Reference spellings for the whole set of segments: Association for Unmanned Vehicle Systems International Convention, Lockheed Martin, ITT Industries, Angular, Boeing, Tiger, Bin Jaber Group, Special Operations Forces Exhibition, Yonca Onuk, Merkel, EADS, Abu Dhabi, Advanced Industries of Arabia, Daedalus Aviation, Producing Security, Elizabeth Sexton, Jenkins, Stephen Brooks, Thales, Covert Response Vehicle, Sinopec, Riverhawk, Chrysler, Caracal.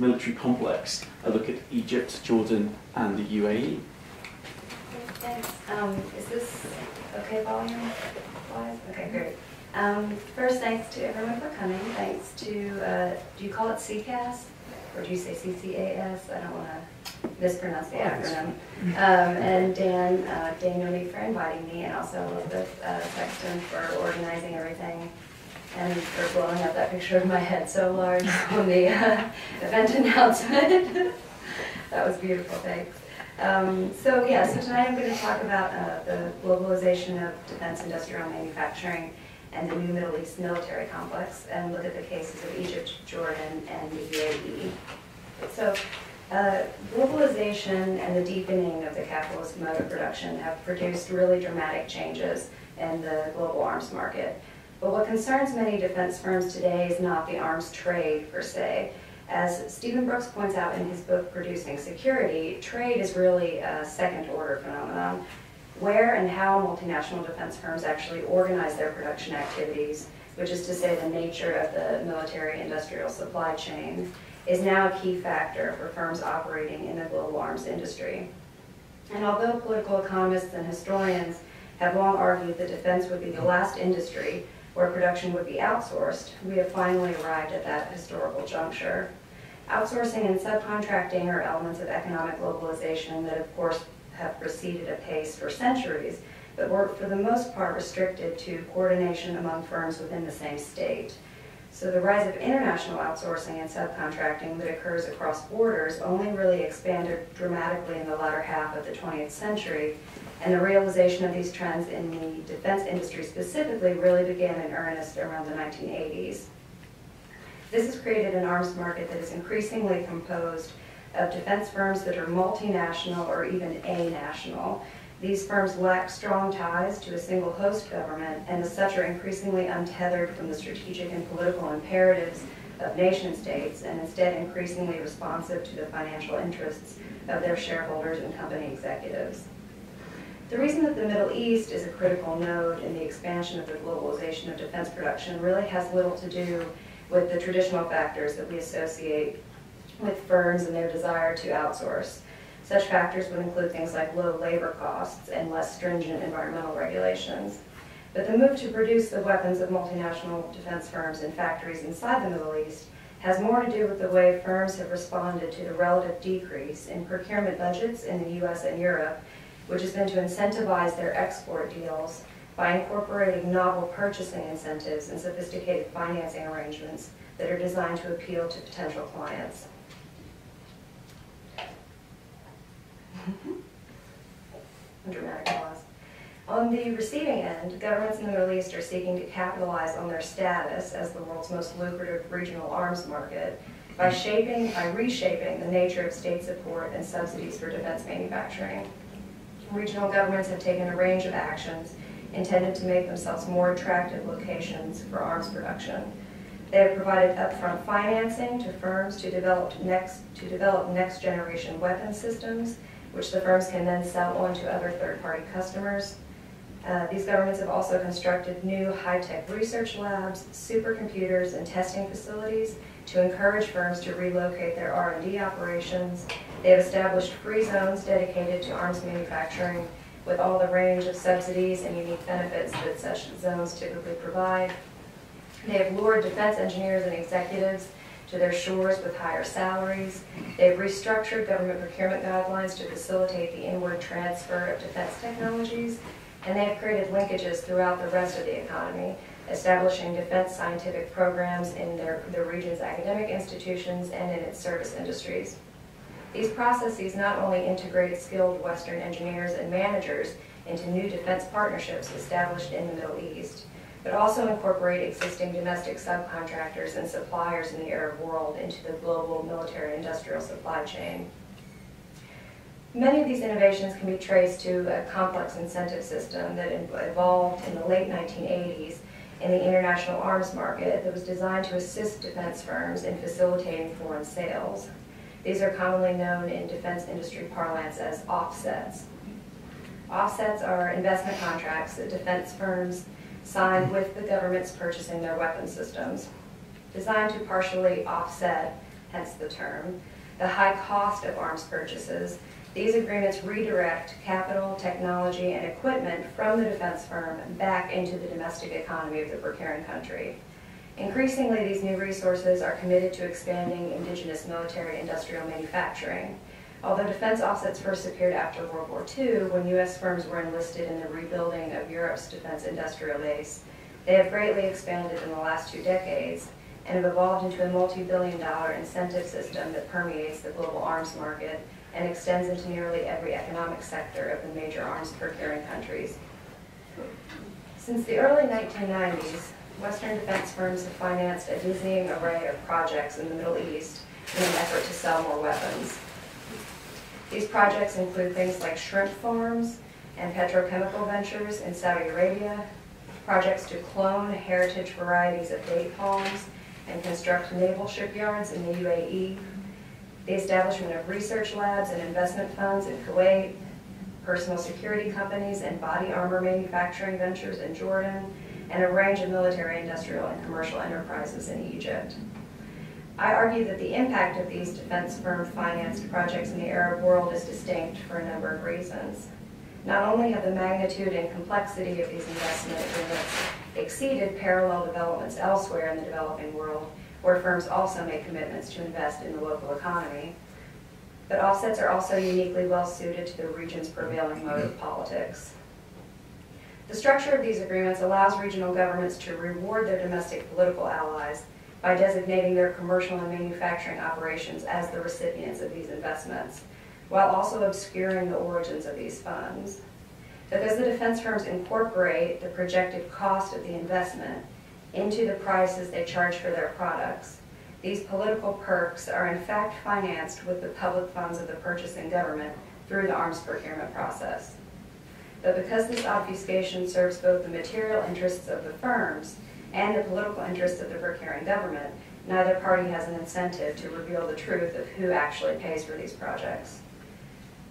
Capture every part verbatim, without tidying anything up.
military complex, a look at Egypt, Jordan, and the U A E. Thanks. Um, is this okay volume-wise? Okay, great. Um, first, thanks to everyone for coming. Thanks to, uh, do you call it C C A S? Or do you say C C A S? I don't want to mispronounce the acronym. Um, and Dan, uh, Daniel Lee for inviting me, and also Elizabeth uh, Sexton for organizing everything and for blowing up that picture of my head so large on the uh, event announcement. That was beautiful, thanks. Um, so yeah, so tonight I'm going to talk about uh, the globalization of defense industrial manufacturing and the new Middle East military complex, and look at the cases of Egypt, Jordan, and the U A E. So uh, globalization and the deepening of the capitalist mode of production have produced really dramatic changes in the global arms market. But what concerns many defense firms today is not the arms trade per se. As Stephen Brooks points out in his book, Producing Security, trade is really a second-order phenomenon. Where and how multinational defense firms actually organize their production activities, which is to say the nature of the military-industrial supply chain, is now a key factor for firms operating in the global arms industry. And although political economists and historians have long argued that defense would be the last industry where production would be outsourced, we have finally arrived at that historical juncture. Outsourcing and subcontracting are elements of economic globalization that, of course, have proceeded apace for centuries, but were for the most part restricted to coordination among firms within the same state. So the rise of international outsourcing and subcontracting that occurs across borders only really expanded dramatically in the latter half of the twentieth century, and the realization of these trends in the defense industry specifically really began in earnest around the nineteen eighties. This has created an arms market that is increasingly composed of defense firms that are multinational or even a-national. These firms lack strong ties to a single host government and as such are increasingly untethered from the strategic and political imperatives of nation states and instead increasingly responsive to the financial interests of their shareholders and company executives. The reason that the Middle East is a critical node in the expansion of the globalization of defense production really has little to do with the traditional factors that we associate with firms and their desire to outsource. Such factors would include things like low labor costs and less stringent environmental regulations. But the move to produce the weapons of multinational defense firms in factories inside the Middle East has more to do with the way firms have responded to the relative decrease in procurement budgets in the U S and Europe, which has been to incentivize their export deals by incorporating novel purchasing incentives and sophisticated financing arrangements that are designed to appeal to potential clients. Dramatic pause. On the receiving end, governments in the Middle East are seeking to capitalize on their status as the world's most lucrative regional arms market by shaping, by reshaping the nature of state support and subsidies for defense manufacturing. Regional governments have taken a range of actions intended to make themselves more attractive locations for arms production. They have provided upfront financing to firms to develop next, to develop next generation weapon systems, which the firms can then sell on to other third-party customers. Uh, these governments have also constructed new high-tech research labs, supercomputers, and testing facilities to encourage firms to relocate their R and D operations. They have established free zones dedicated to arms manufacturing with all the range of subsidies and unique benefits that such zones typically provide. They have lured defense engineers and executives to their shores with higher salaries. They've restructured government procurement guidelines to facilitate the inward transfer of defense technologies, and they've created linkages throughout the rest of the economy, establishing defense scientific programs in their, their region's academic institutions and in its service industries. These processes not only integrate skilled Western engineers and managers into new defense partnerships established in the Middle East, but also incorporate existing domestic subcontractors and suppliers in the Arab world into the global military-industrial supply chain. Many of these innovations can be traced to a complex incentive system that evolved in the late nineteen eighties in the international arms market that was designed to assist defense firms in facilitating foreign sales. These are commonly known in defense industry parlance as offsets. Offsets are investment contracts that defense firms signed with the governments purchasing their weapon systems, designed to partially offset hence the term, the high cost of arms purchases, these agreements redirect capital, technology, and equipment from the defense firm back into the domestic economy of the procuring country. Increasingly, these new resources are committed to expanding indigenous military industrial manufacturing. Although defense offsets first appeared after World War Two, when U S firms were enlisted in the rebuilding of Europe's defense industrial base, they have greatly expanded in the last two decades and have evolved into a multi-billion dollar incentive system that permeates the global arms market and extends into nearly every economic sector of the major arms procuring countries. Since the early nineteen nineties, Western defense firms have financed a dizzying array of projects in the Middle East in an effort to sell more weapons. These projects include things like shrimp farms and petrochemical ventures in Saudi Arabia, projects to clone heritage varieties of date palms and construct naval shipyards in the U A E, the establishment of research labs and investment funds in Kuwait, personal security companies and body armor manufacturing ventures in Jordan, and a range of military, industrial, and commercial enterprises in Egypt. I argue that the impact of these defense firm-financed projects in the Arab world is distinct for a number of reasons. Not only have the magnitude and complexity of these investment agreements exceeded parallel developments elsewhere in the developing world, where firms also make commitments to invest in the local economy, but offsets are also uniquely well-suited to the region's prevailing mode of politics. The structure of these agreements allows regional governments to reward their domestic political allies by designating their commercial and manufacturing operations as the recipients of these investments, while also obscuring the origins of these funds. Because the defense firms incorporate the projected cost of the investment into the prices they charge for their products, these political perks are in fact financed with the public funds of the purchasing government through the arms procurement process. But because this obfuscation serves both the material interests of the firms and the political interests of the procuring government, neither party has an incentive to reveal the truth of who actually pays for these projects.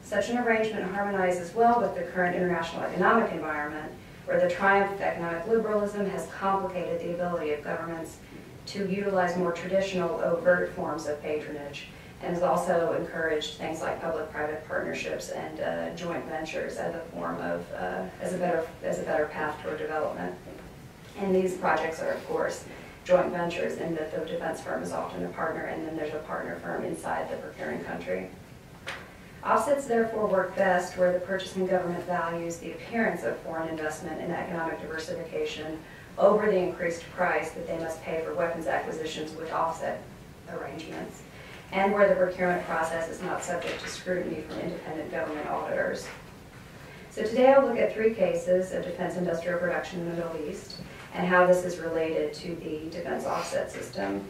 Such an arrangement harmonizes well with the current international economic environment, where the triumph of economic liberalism has complicated the ability of governments to utilize more traditional, overt forms of patronage, and has also encouraged things like public-private partnerships and uh, joint ventures as a form of uh, as a better as a better path toward development. And these projects are, of course, joint ventures, in that the defense firm is often a partner, and then there's a partner firm inside the procuring country. Offsets therefore work best where the purchasing government values the appearance of foreign investment and economic diversification over the increased price that they must pay for weapons acquisitions with offset arrangements, and where the procurement process is not subject to scrutiny from independent government auditors. So today I'll look at three cases of defense industrial production in the Middle East and how this is related to the defense offset system.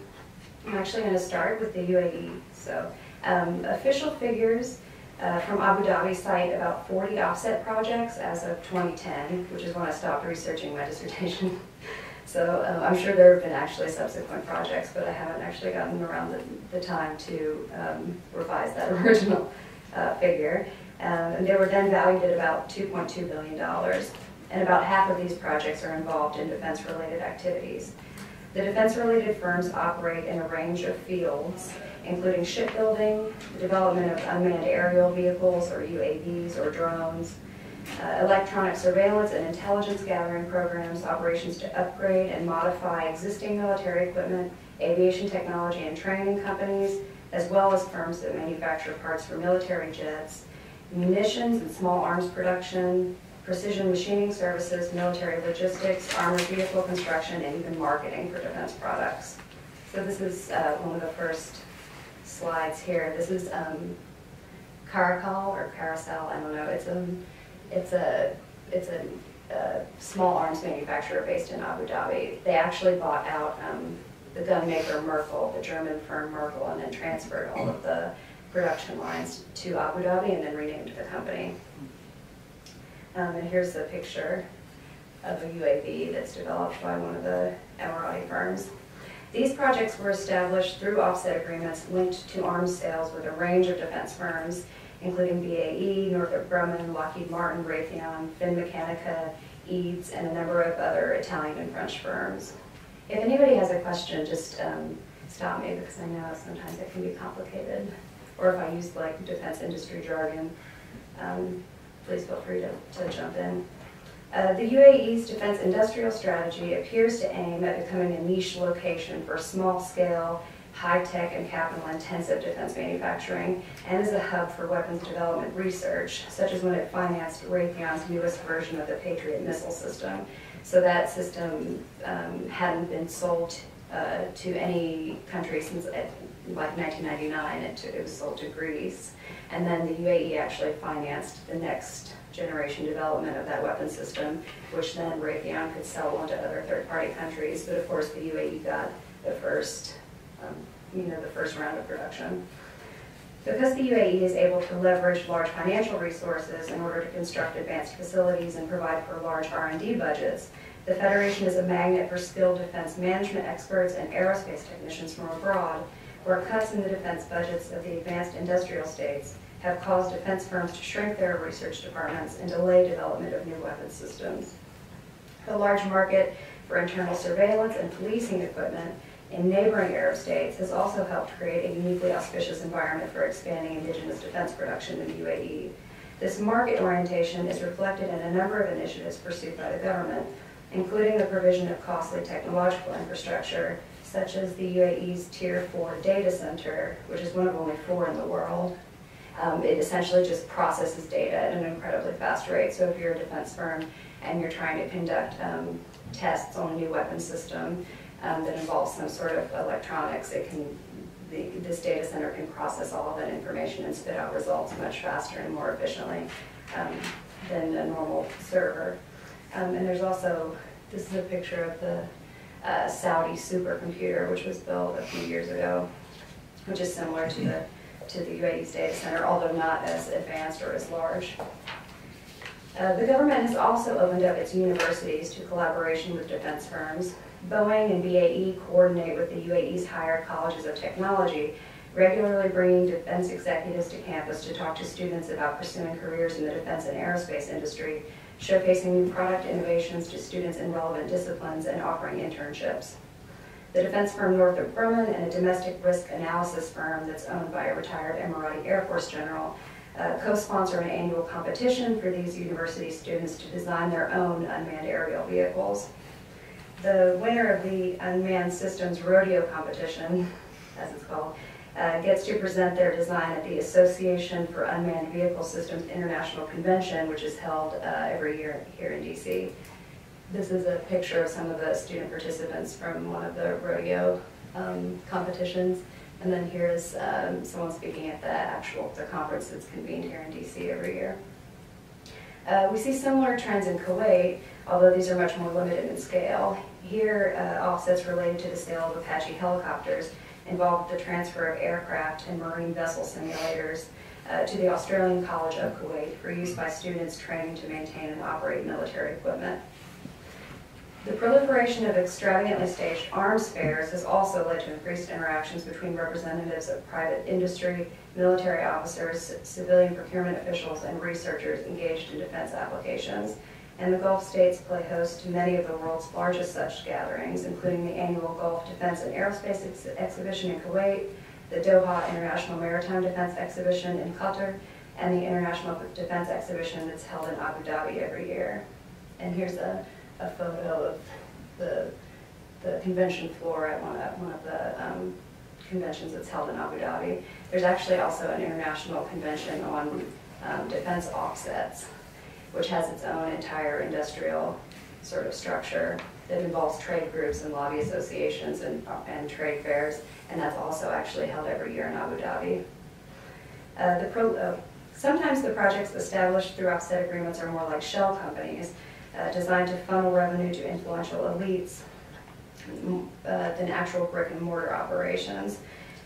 I'm actually going to start with the U A E. So um, official figures uh, from Abu Dhabi cite about forty offset projects as of twenty ten, which is when I stopped researching my dissertation. So uh, I'm sure there have been actually subsequent projects, but I haven't actually gotten around the, the time to um, revise that original uh, figure. Um, and they were then valued at about two point two billion dollars, and about half of these projects are involved in defense-related activities. The defense-related firms operate in a range of fields, including shipbuilding, the development of unmanned aerial vehicles, or U A Vs, or drones, Uh, electronic surveillance and intelligence gathering programs, operations to upgrade and modify existing military equipment, aviation technology and training companies, as well as firms that manufacture parts for military jets, munitions and small arms production, precision machining services, military logistics, armored vehicle construction, and even marketing for defense products. So this is uh, one of the first slides here. This is um, Caracal or Caracal, I don't know. It's a It's a, it's a, a small arms manufacturer based in Abu Dhabi. They actually bought out um, the gun maker Merkel, the German firm Merkel, and then transferred all of the production lines to Abu Dhabi and then renamed the company. Um, and here's a picture of a U A V that's developed by one of the Emirati firms. These projects were established through offset agreements linked to arms sales with a range of defense firms, including B A E, Northrop Grumman, Lockheed Martin, Raytheon, Finmeccanica, E A D S, and a number of other Italian and French firms. If anybody has a question, just um, stop me, because I know sometimes it can be complicated. Or if I use like defense industry jargon, um, please feel free to, to jump in. Uh, the U A E's defense industrial strategy appears to aim at becoming a niche location for small-scale, high-tech and capital-intensive defense manufacturing, and is a hub for weapons development research, such as when it financed Raytheon's newest version of the Patriot missile system. So that system um, hadn't been sold uh, to any country since it, like nineteen ninety-nine, it, it was sold to Greece. And then the U A E actually financed the next generation development of that weapon system, which then Raytheon could sell on to other third-party countries. But of course, the U A E got the first, um, you know, the first round of production. Because the U A E is able to leverage large financial resources in order to construct advanced facilities and provide for large R and D budgets, the Federation is a magnet for skilled defense management experts and aerospace technicians from abroad, where cuts in the defense budgets of the advanced industrial states have caused defense firms to shrink their research departments and delay development of new weapons systems. The large market for internal surveillance and policing equipment in neighboring Arab states has also helped create a uniquely auspicious environment for expanding indigenous defense production in the U A E. This market orientation is reflected in a number of initiatives pursued by the government, including the provision of costly technological infrastructure, such as the U A E's Tier four data center, which is one of only four in the world. Um, it essentially just processes data at an incredibly fast rate. So if you're a defense firm and you're trying to conduct um, tests on a new weapon system um, that involves some sort of electronics, it can, the, this data center can process all of that information and spit out results much faster and more efficiently um, than a normal server. Um, and there's also, this is a picture of the uh, Saudi supercomputer, which was built a few years ago, which is similar to the to the U A E's data center, although not as advanced or as large. Uh, the government has also opened up its universities to collaboration with defense firms. Boeing and B A E coordinate with the U A E's higher colleges of technology, regularly bringing defense executives to campus to talk to students about pursuing careers in the defense and aerospace industry, showcasing new product innovations to students in relevant disciplines and offering internships. The defense firm Northrop Grumman and a domestic risk analysis firm that's owned by a retired Emirati Air Force general uh, co-sponsor an annual competition for these university students to design their own unmanned aerial vehicles. The winner of the Unmanned Systems Rodeo Competition, as it's called, uh, gets to present their design at the Association for Unmanned Vehicle Systems International Convention, which is held uh, every year here in D C. This is a picture of some of the student participants from one of the rodeo um, competitions. And then here is um, someone speaking at the actual the conference that's convened here in D C every year. Uh, we see similar trends in Kuwait, although these are much more limited in scale. Here, uh, offsets related to the sale of Apache helicopters involved the transfer of aircraft and marine vessel simulators uh, to the Australian College of Kuwait for use by students training to maintain and operate military equipment. The proliferation of extravagantly staged arms fairs has also led to increased interactions between representatives of private industry, military officers, civilian procurement officials, and researchers engaged in defense applications. And the Gulf states play host to many of the world's largest such gatherings, including the annual Gulf Defense and Aerospace Ex- Exhibition in Kuwait, the Doha International Maritime Defense Exhibition in Qatar, and the International Defense Exhibition that's held in Abu Dhabi every year. And here's a a photo of the, the convention floor at one of, one of the um, conventions that's held in Abu Dhabi. There's actually also an international convention on um, defense offsets, which has its own entire industrial sort of structure that involves trade groups and lobby associations and, and trade fairs, and that's also actually held every year in Abu Dhabi. Uh, the pro uh, sometimes the projects established through offset agreements are more like shell companies, Uh, designed to funnel revenue to influential elites uh, than actual brick and mortar operations.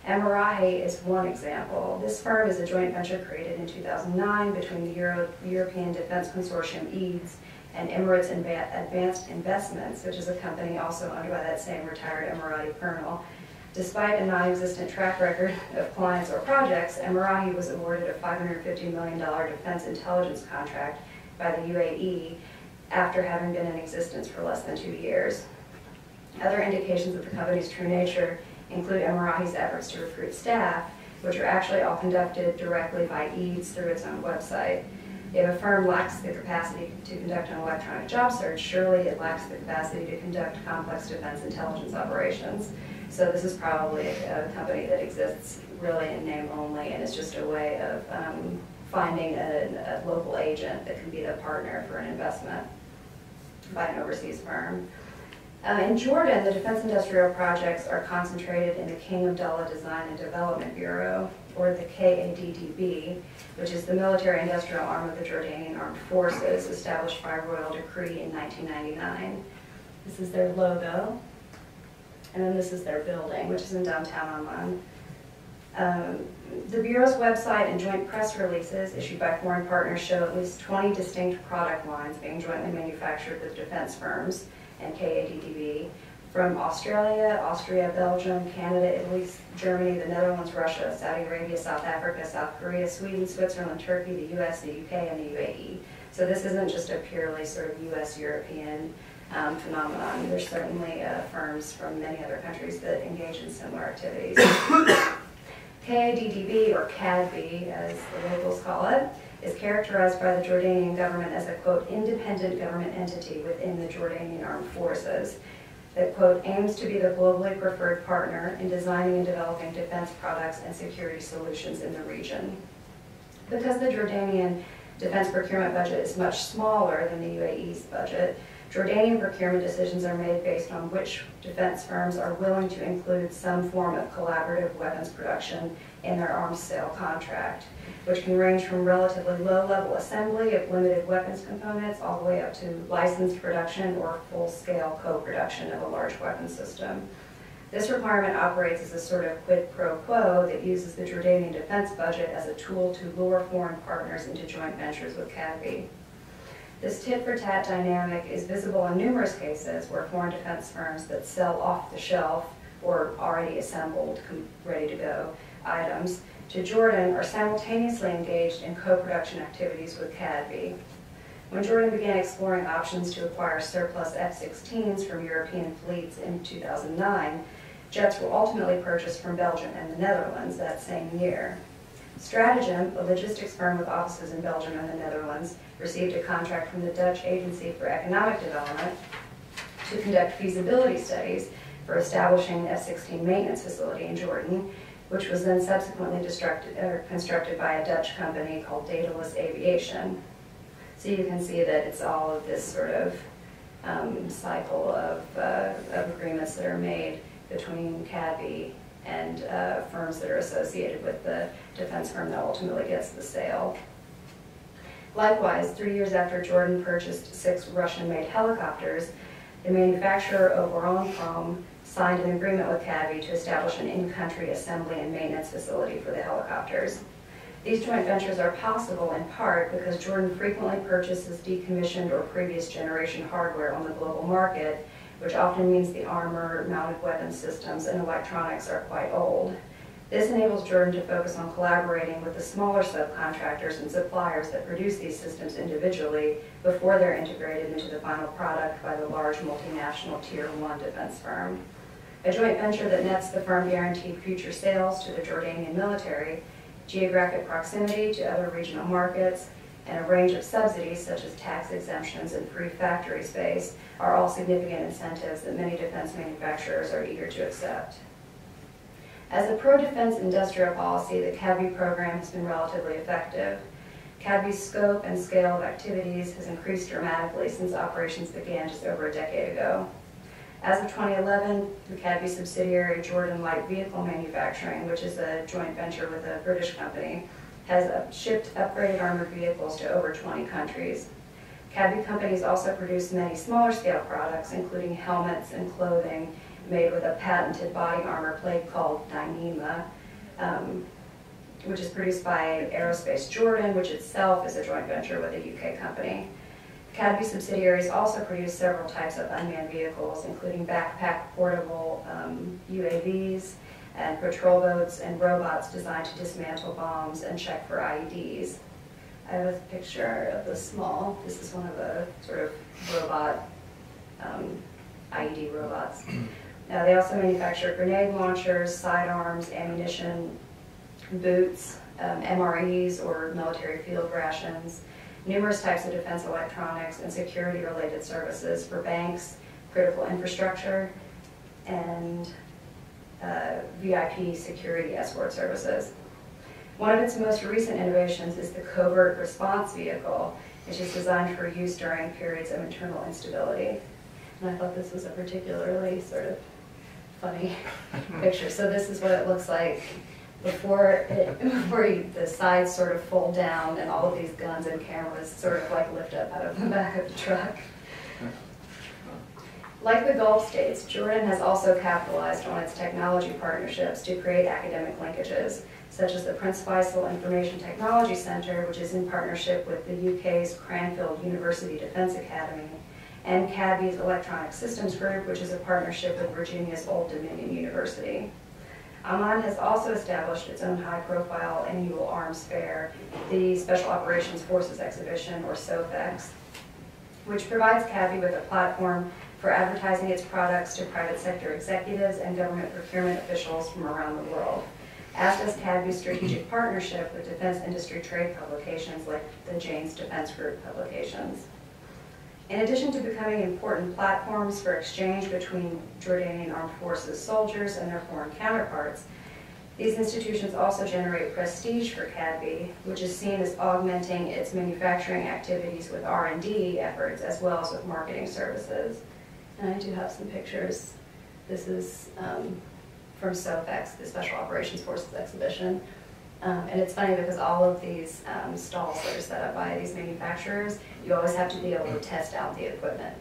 Emirati is one example. This firm is a joint venture created in two thousand nine between the Euro European Defense Consortium E A D S and Emirates Inva Advanced Investments, which is a company also owned by that same retired Emirati colonel. Despite a non-existent track record of clients or projects, Emirati was awarded a five hundred fifty million dollar defense intelligence contract by the U A E after having been in existence for less than two years. Other indications of the company's true nature include Emirati's efforts to recruit staff, which are actually all conducted directly by E A D S through its own website. If a firm lacks the capacity to conduct an electronic job search, surely it lacks the capacity to conduct complex defense intelligence operations. So this is probably a, a company that exists really in name only, and it's just a way of um, finding a, a local agent that can be the partner for an investment by an overseas firm. Uh, in Jordan, the defense industrial projects are concentrated in the King Abdullah Design and Development Bureau, or the K A D D B, which is the military-industrial arm of the Jordanian Armed Forces, established by royal decree in nineteen ninety-nine. This is their logo, and then this is their building, which is in downtown Amman. Um, the Bureau's website and joint press releases issued by foreign partners show at least twenty distinct product lines being jointly manufactured with defense firms and K A D D B from Australia, Austria, Belgium, Canada, Italy, Germany, the Netherlands, Russia, Saudi Arabia, South Africa, South Korea, Sweden, Switzerland, Turkey, the U S, the U K, and the U A E. So this isn't just a purely sort of U S-European um, phenomenon. There's certainly uh, firms from many other countries that engage in similar activities. K A D D B, or C A D B as the locals call it, is characterized by the Jordanian government as a, quote, independent government entity within the Jordanian Armed Forces that, quote, aims to be the globally preferred partner in designing and developing defense products and security solutions in the region. Because the Jordanian defense procurement budget is much smaller than the U A E's budget, Jordanian procurement decisions are made based on which defense firms are willing to include some form of collaborative weapons production in their arms sale contract, which can range from relatively low-level assembly of limited weapons components all the way up to licensed production or full-scale co-production of a large weapon system. This requirement operates as a sort of quid pro quo that uses the Jordanian defense budget as a tool to lure foreign partners into joint ventures with C A D B. This tit-for-tat dynamic is visible in numerous cases where foreign defense firms that sell off-the-shelf or already assembled, ready-to-go items to Jordan are simultaneously engaged in co-production activities with C A D B. When Jordan began exploring options to acquire surplus F sixteens from European fleets in two thousand nine, jets were ultimately purchased from Belgium and the Netherlands that same year. Stratagem, a logistics firm with offices in Belgium and the Netherlands, received a contract from the Dutch Agency for Economic Development to conduct feasibility studies for establishing an F sixteen maintenance facility in Jordan, which was then subsequently er, constructed by a Dutch company called Daedalus Aviation. So you can see that it's all of this sort of um, cycle of, uh, of agreements that are made between C A D B and uh, firms that are associated with the defense firm that ultimately gets the sale. Likewise, three years after Jordan purchased six Russian-made helicopters, the manufacturer of Oranprom signed an agreement with C A D B to establish an in-country assembly and maintenance facility for the helicopters. These joint ventures are possible in part because Jordan frequently purchases decommissioned or previous generation hardware on the global market, which often means the armor, mounted weapon systems, and electronics are quite old. This enables Jordan to focus on collaborating with the smaller subcontractors and suppliers that produce these systems individually before they're integrated into the final product by the large multinational tier one defense firm. A joint venture that nets the firm guaranteed future sales to the Jordanian military, geographic proximity to other regional markets, and a range of subsidies such as tax exemptions and free factory space are all significant incentives that many defense manufacturers are eager to accept. As a pro-defense industrial policy, the C A D B program has been relatively effective. C A D B's scope and scale of activities has increased dramatically since operations began just over a decade ago. As of twenty eleven, the C A D B subsidiary Jordan Light Vehicle Manufacturing, which is a joint venture with a British company, has up shipped upgraded armored vehicles to over twenty countries. C A D B companies also produce many smaller-scale products, including helmets and clothing made with a patented body armor plate called Dyneema, um, which is produced by Aerospace Jordan, which itself is a joint venture with a U K company. C A D B subsidiaries also produce several types of unmanned vehicles, including backpack portable um, U A Vs, and patrol boats and robots designed to dismantle bombs and check for I E Ds. I have a picture of the small, this is one of the sort of robot, um, I E D robots. Uh, they also manufacture grenade launchers, sidearms, ammunition, boots, um, M R Es or military field rations, numerous types of defense electronics, and security-related services for banks, critical infrastructure, and uh, V I P security escort services. One of its most recent innovations is the Covert Response Vehicle, which is designed for use during periods of internal instability. And I thought this was a particularly sort of funny picture. So this is what it looks like before, it, before you, the sides sort of fold down and all of these guns and cameras sort of like lift up out of the back of the truck. Like the Gulf states, Jordan has also capitalized on its technology partnerships to create academic linkages, such as the Prince Faisal Information Technology Center, which is in partnership with the U K's Cranfield University Defense Academy, and C A D V's Electronic Systems Group, which is a partnership with Virginia's Old Dominion University. Amman has also established its own high-profile annual arms fair, the Special Operations Forces Exhibition, or SOFEX, which provides C A D V with a platform for advertising its products to private sector executives and government procurement officials from around the world, as does C A D V's strategic partnership with defense industry trade publications like the Jane's Defense Group publications. In addition to becoming important platforms for exchange between Jordanian Armed Forces soldiers and their foreign counterparts, these institutions also generate prestige for C A D V, which is seen as augmenting its manufacturing activities with R and D efforts as well as with marketing services. And I do have some pictures. This is um, from SOFEX, the Special Operations Forces Exhibition. Um, and it's funny because all of these um, stalls that are set up by these manufacturers, you always have to be able to test out the equipment.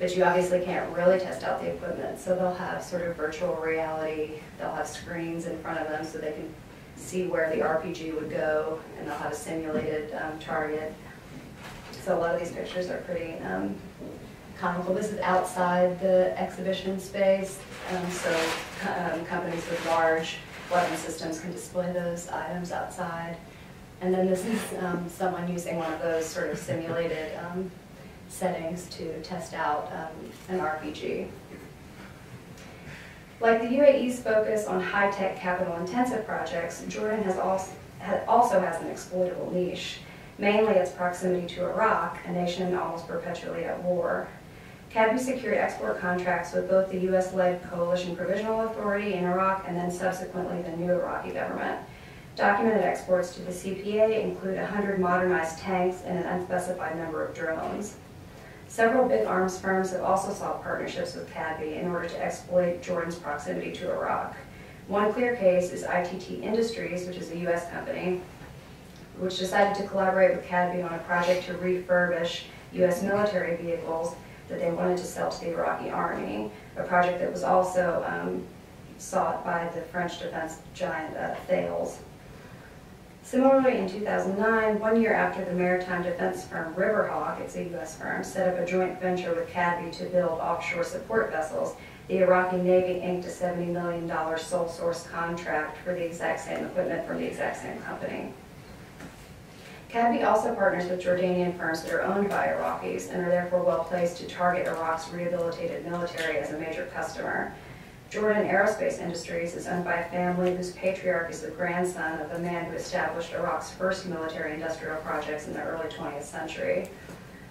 But you obviously can't really test out the equipment, so they'll have sort of virtual reality. They'll have screens in front of them so they can see where the R P G would go, and they'll have a simulated um, target. So a lot of these pictures are pretty um, comical. This is outside the exhibition space, um, so um, companies with large weapon systems can display those items outside. And then this is um, someone using one of those sort of simulated um, settings to test out um, an R P G. Like the U A E's focus on high-tech capital-intensive projects, Jordan has also, ha also has an exploitable niche, mainly its proximity to Iraq, a nation almost perpetually at war. C A D V secured export contracts with both the U S-led Coalition Provisional Authority in Iraq and then subsequently the new Iraqi government. Documented exports to the C P A include one hundred modernized tanks and an unspecified number of drones. Several big arms firms have also sought partnerships with C A D V in order to exploit Jordan's proximity to Iraq. One clear case is I T T Industries, which is a U S company, which decided to collaborate with C A D V on a project to refurbish U S military vehicles that they wanted to sell to the Iraqi army, a project that was also um, sought by the French defense giant uh, Thales. Similarly, in two thousand nine, one year after the maritime defense firm Riverhawk, it's a U S firm, set up a joint venture with C A D V to build offshore support vessels, the Iraqi Navy inked a seventy million dollar sole source contract for the exact same equipment from the exact same company. C A D V also partners with Jordanian firms that are owned by Iraqis and are therefore well placed to target Iraq's rehabilitated military as a major customer. Jordan Aerospace Industries is owned by a family whose patriarch is the grandson of the man who established Iraq's first military industrial projects in the early twentieth century.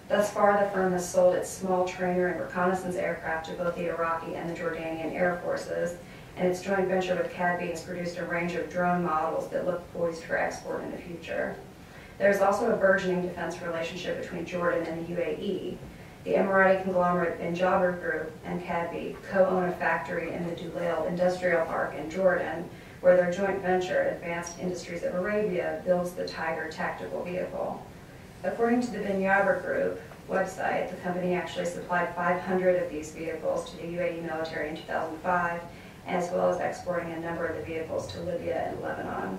Thus far, the firm has sold its small trainer and reconnaissance aircraft to both the Iraqi and the Jordanian air forces, and its joint venture with C A D V has produced a range of drone models that look poised for export in the future. There is also a burgeoning defense relationship between Jordan and the U A E. The Emirati conglomerate Bin Jaber Group and C A D V co-own a factory in the Duleil Industrial Park in Jordan, where their joint venture, Advanced Industries of Arabia, builds the Tiger tactical vehicle. According to the Bin Jaber Group website, the company actually supplied five hundred of these vehicles to the U A E military in two thousand five, as well as exporting a number of the vehicles to Libya and Lebanon.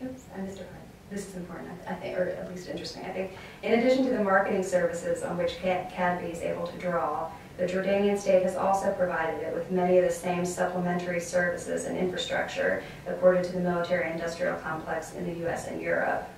Oops, I missed a part. This is important, I think, or at least interesting, I think. In addition to the marketing services on which C A D V is able to draw, the Jordanian state has also provided it with many of the same supplementary services and infrastructure accorded to the military-industrial complex in the U S and Europe.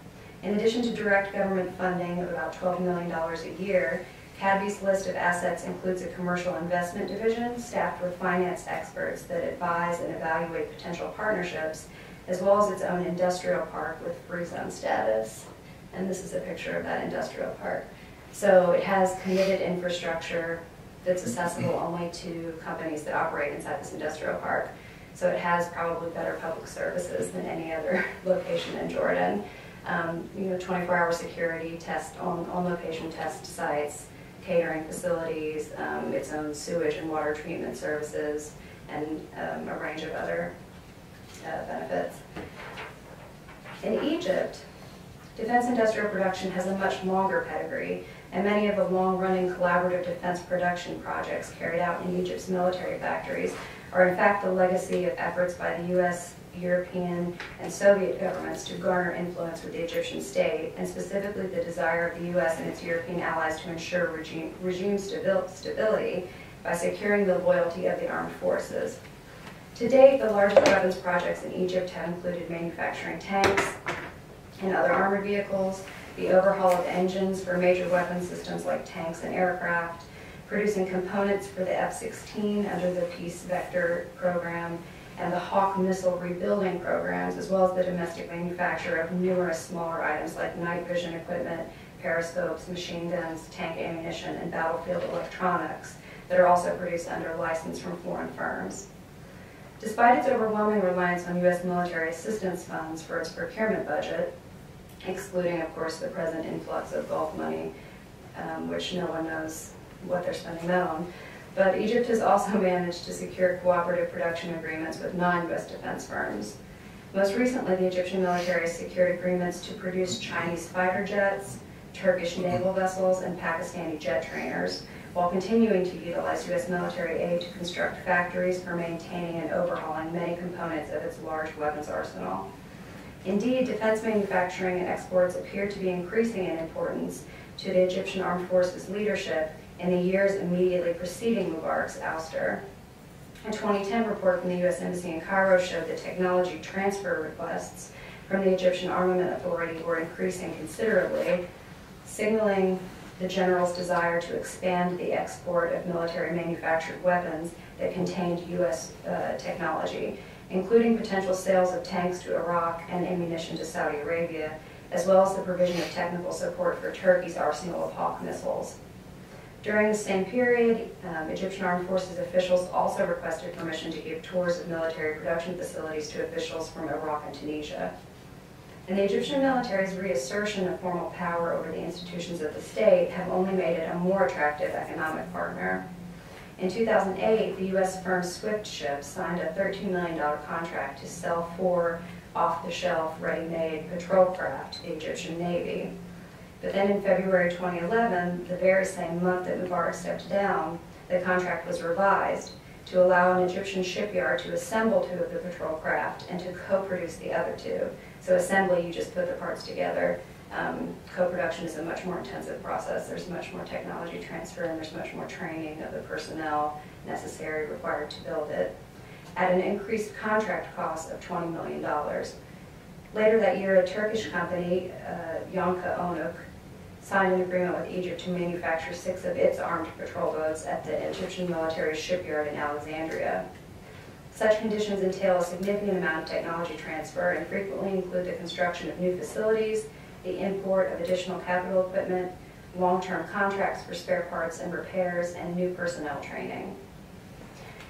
In addition to direct government funding of about twelve million dollars a year, C A D V Y's list of assets includes a commercial investment division staffed with finance experts that advise and evaluate potential partnerships, as well as its own industrial park with free zone status. And this is a picture of that industrial park. So it has committed infrastructure that's accessible only to companies that operate inside this industrial park. So it has probably better public services than any other location in Jordan. Um, you know, twenty-four hour security, test on, on location test sites, catering facilities, um, its own sewage and water treatment services, and um, a range of other uh, benefits. In Egypt, defense industrial production has a much longer pedigree, and many of the long-running collaborative defense production projects carried out in Egypt's military factories are in fact the legacy of efforts by the U S, European, and Soviet governments to garner influence with the Egyptian state, and specifically the desire of the U S and its European allies to ensure regime, regime stabil stability by securing the loyalty of the armed forces. To date, the largest weapons projects in Egypt have included manufacturing tanks and other armored vehicles, the overhaul of engines for major weapon systems like tanks and aircraft, producing components for the F sixteen under the Peace Vector program, and the Hawk missile rebuilding programs, as well as the domestic manufacture of numerous smaller items like night vision equipment, periscopes, machine guns, tank ammunition, and battlefield electronics that are also produced under license from foreign firms. Despite its overwhelming reliance on U S military assistance funds for its procurement budget, excluding, of course, the present influx of Gulf money, um, which no one knows what they're spending that on, but Egypt has also managed to secure cooperative production agreements with non U S defense firms. Most recently, the Egyptian military secured agreements to produce Chinese fighter jets, Turkish naval vessels, and Pakistani jet trainers, while continuing to utilize U S military aid to construct factories for maintaining and overhauling many components of its large weapons arsenal. Indeed, defense manufacturing and exports appear to be increasing in importance to the Egyptian Armed Forces leadership in the years immediately preceding Mubarak's ouster. A twenty ten report from the U S Embassy in Cairo showed that technology transfer requests from the Egyptian Armament Authority were increasing considerably, signaling the general's desire to expand the export of military manufactured weapons that contained U S uh, technology, including potential sales of tanks to Iraq and ammunition to Saudi Arabia, as well as the provision of technical support for Turkey's arsenal of Hawk missiles. During the same period, um, Egyptian Armed Forces officials also requested permission to give tours of military production facilities to officials from Iraq and Tunisia. And the Egyptian military's reassertion of formal power over the institutions of the state have only made it a more attractive economic partner. In two thousand eight, the U S firm Swift Ship signed a thirteen million dollar contract to sell four off-the-shelf, ready-made patrol craft to the Egyptian Navy. But then in February twenty eleven, the very same month that Mubarak stepped down, the contract was revised to allow an Egyptian shipyard to assemble two of the patrol craft and to co-produce the other two. So assembly, you just put the parts together. Um, co-production is a much more intensive process. There's much more technology transfer, and there's much more training of the personnel necessary required to build it, at an increased contract cost of twenty million dollars. Later that year, a Turkish company, uh, Yonca Onuk, signed an agreement with Egypt to manufacture six of its armed patrol boats at the Egyptian military shipyard in Alexandria. Such conditions entail a significant amount of technology transfer and frequently include the construction of new facilities, the import of additional capital equipment, long-term contracts for spare parts and repairs, and new personnel training.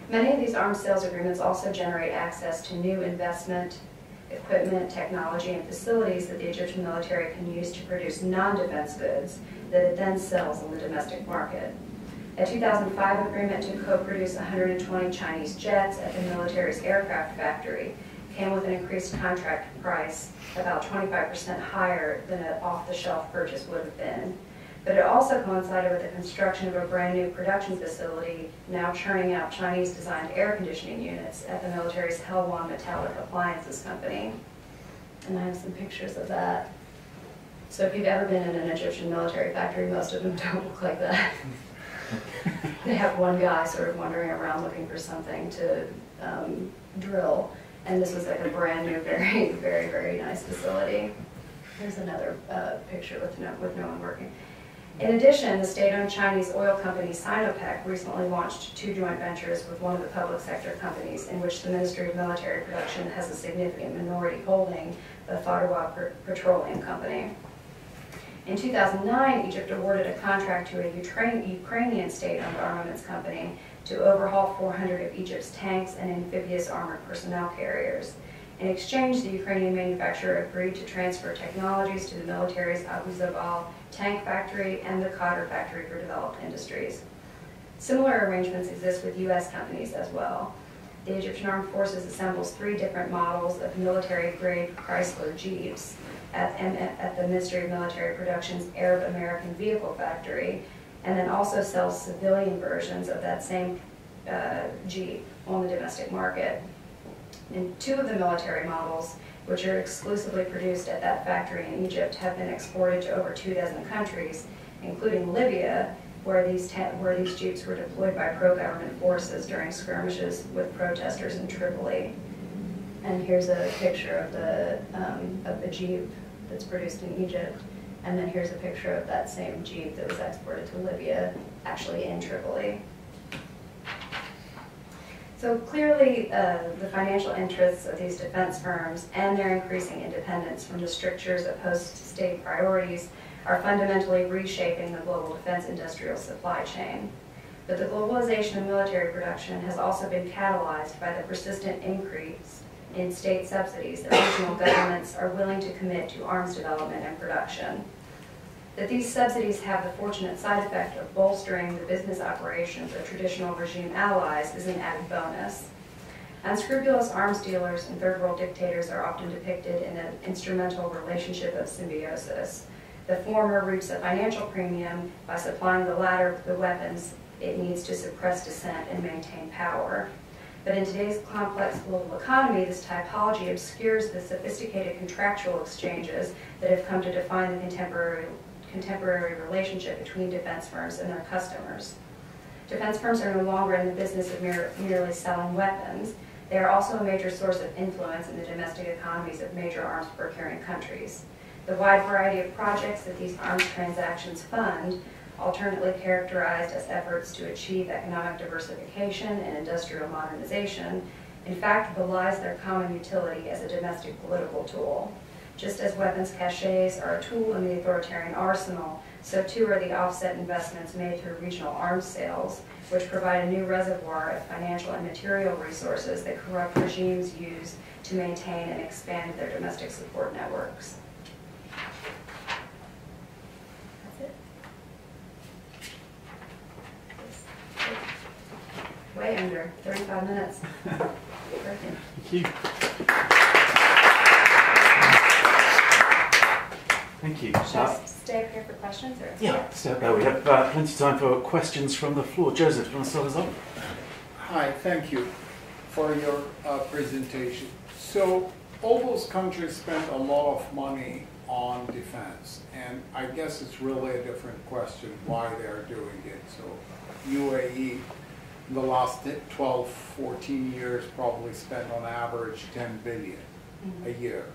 Many of these arms sales agreements also generate access to new investment, equipment, technology, and facilities that the Egyptian military can use to produce non-defense goods that it then sells in the domestic market. A two thousand five agreement to co-produce one hundred twenty Chinese jets at the military's aircraft factory came with an increased contract price about twenty-five percent higher than an off-the-shelf purchase would have been. But it also coincided with the construction of a brand new production facility now churning out Chinese-designed air conditioning units at the military's Helwan Metallic Appliances Company. And I have some pictures of that. So if you've ever been in an Egyptian military factory, most of them don't look like that. They have one guy sort of wandering around looking for something to um, drill. And this was like a brand new, very, very, very nice facility. Here's another uh, picture with no, with no one working. In addition, the state-owned Chinese oil company Sinopec recently launched two joint ventures with one of the public sector companies in which the Ministry of Military Production has a significant minority holding, the Fatawa Petroleum Company. In two thousand nine, Egypt awarded a contract to a Ukrainian state-owned armaments company to overhaul four hundred of Egypt's tanks and amphibious armored personnel carriers. In exchange, the Ukrainian manufacturer agreed to transfer technologies to the military's Abu Zabal tank factory and the Qatar factory for developed industries. Similar arrangements exist with U S companies as well. The Egyptian Armed Forces assembles three different models of military-grade Chrysler Jeeps at, at the Ministry of Military Production's Arab American Vehicle Factory, and then also sells civilian versions of that same uh, Jeep on the domestic market. And two of the military models, which are exclusively produced at that factory in Egypt, have been exported to over two dozen countries, including Libya, where these, where these jeeps were deployed by pro-government forces during skirmishes with protesters in Tripoli. And here's a picture of the, um, of the jeep that's produced in Egypt. And then here's a picture of that same jeep that was exported to Libya, actually in Tripoli. So clearly, uh, the financial interests of these defense firms and their increasing independence from the strictures of host state priorities are fundamentally reshaping the global defense industrial supply chain. But the globalization of military production has also been catalyzed by the persistent increase in state subsidies that regional governments are willing to commit to arms development and production. That these subsidies have the fortunate side effect of bolstering the business operations of traditional regime allies is an added bonus. Unscrupulous arms dealers and third world dictators are often depicted in an instrumental relationship of symbiosis. The former reaps a financial premium by supplying the latter with the weapons it needs to suppress dissent and maintain power. But in today's complex global economy, this typology obscures the sophisticated contractual exchanges that have come to define the contemporary contemporary relationship between defense firms and their customers. Defense firms are no longer in the business of mere, merely selling weapons. They are also a major source of influence in the domestic economies of major arms procuring countries. The wide variety of projects that these arms transactions fund, alternately characterized as efforts to achieve economic diversification and industrial modernization, in fact belies their common utility as a domestic political tool. Just as weapons caches are a tool in the authoritarian arsenal, so too are the offset investments made through regional arms sales, which provide a new reservoir of financial and material resources that corrupt regimes use to maintain and expand their domestic support networks. That's it. Way under, thirty-five minutes. Thank you. Thank you. Should I stay up here for questions? Or? Yeah, yeah. So, uh, we have uh, plenty of time for questions from the floor. Joseph, do you want to start us off? Hi, thank you for your uh, presentation. So all those countries spent a lot of money on defense, and I guess it's really a different question why they're doing it. So U A E, in the last twelve, fourteen years, probably spent on average ten billion dollars mm-hmm. a year.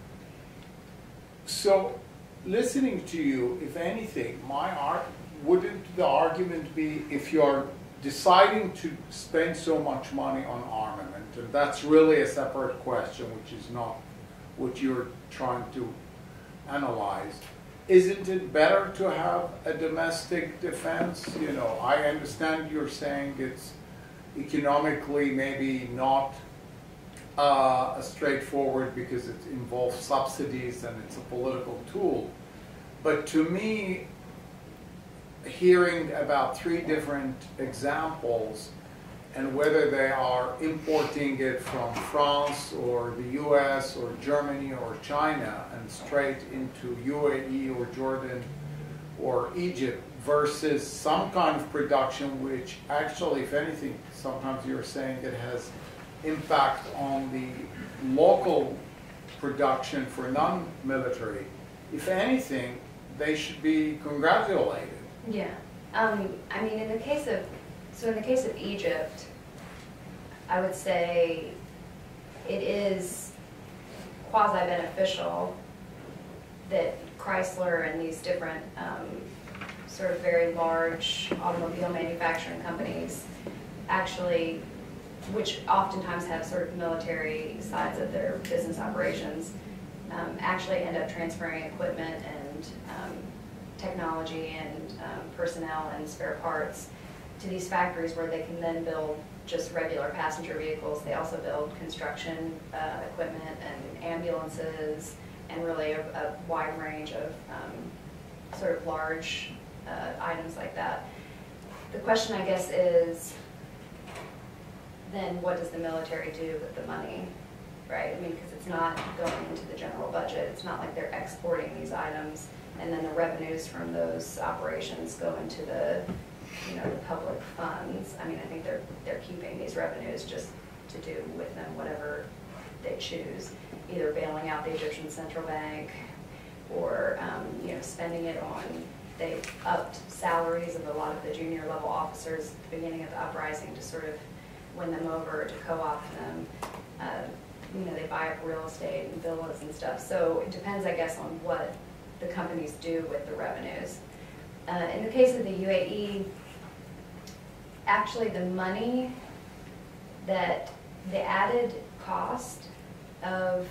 So listening to you, if anything, my ar wouldn't the argument be, if you're deciding to spend so much money on armament, and that's really a separate question, which is not what you're trying to analyze, isn't it better to have a domestic defense? You know, I understand you're saying it's economically maybe not Uh, straightforward because it involves subsidies and it's a political tool. But to me, hearing about three different examples and whether they are importing it from France or the U S or Germany or China and straight into U A E or Jordan or Egypt versus some kind of production which actually, if anything, sometimes you're saying it has impact on the local production for non-military, if anything, they should be congratulated. Yeah, um, I mean, in the case of, so in the case of Egypt, I would say it is quasi-beneficial that Chrysler and these different um, sort of very large automobile manufacturing companies, actually, which oftentimes have sort of military sides of their business operations, um, actually end up transferring equipment and um, technology and um, personnel and spare parts to these factories where they can then build just regular passenger vehicles. They also build construction uh, equipment and ambulances and really a, a wide range of um, sort of large uh, items like that. The question, I guess, is then what does the military do with the money, right? I mean, because it's not going into the general budget. It's not like they're exporting these items and then the revenues from those operations go into the you know, the public funds. I mean, I think they're, they're keeping these revenues just to do with them whatever they choose, either bailing out the Egyptian Central Bank or, um, you know, spending it on, they upped salaries of a lot of the junior level officers at the beginning of the uprising to sort of win them over, to co-opt them. Uh, you know, they buy up real estate and villas and stuff. So it depends, I guess, on what the companies do with the revenues. Uh, in the case of the U A E, actually the money that the added cost of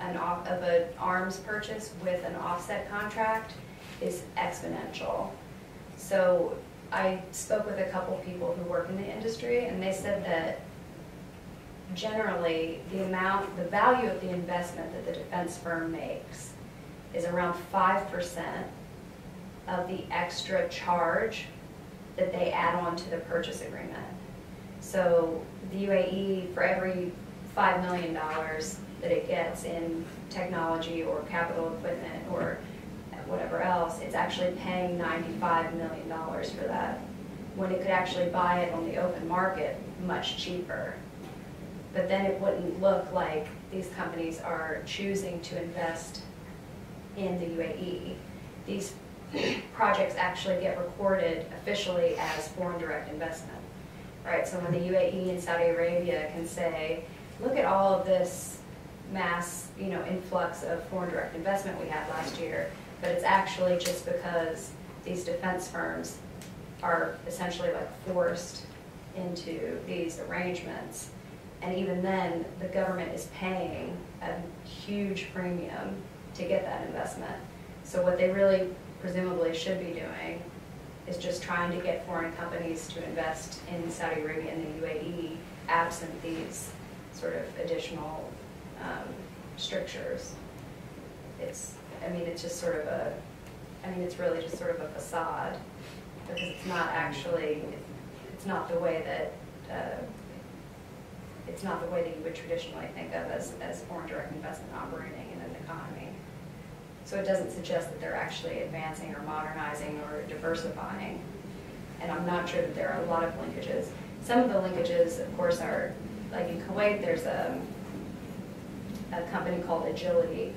an, of an arms purchase with an offset contract is exponential. So I spoke with a couple people who work in the industry, and they said that generally the amount, the value of the investment that the defense firm makes is around five percent of the extra charge that they add on to the purchase agreement. So the U A E, for every five million dollars that it gets in technology or capital equipment or whatever else, it's actually paying ninety-five million dollars for that, when it could actually buy it on the open market much cheaper. But then it wouldn't look like these companies are choosing to invest in the U A E. These projects actually get recorded officially as foreign direct investment, right? So when the U A E and Saudi Arabia can say, look at all of this mass, you know, influx of foreign direct investment we had last year, but it's actually just because these defense firms are essentially like forced into these arrangements. And even then, the government is paying a huge premium to get that investment. So what they really presumably should be doing is just trying to get foreign companies to invest in Saudi Arabia and the U A E absent these sort of additional um, strictures. It's, I mean, it's just sort of a, I mean, it's really just sort of a facade, because it's not actually, it's not the way that, uh, it's not the way that you would traditionally think of as, as foreign direct investment operating in an economy. So it doesn't suggest that they're actually advancing or modernizing or diversifying. And I'm not sure that there are a lot of linkages. Some of the linkages, of course, are, like in Kuwait, there's a, a company called Agility,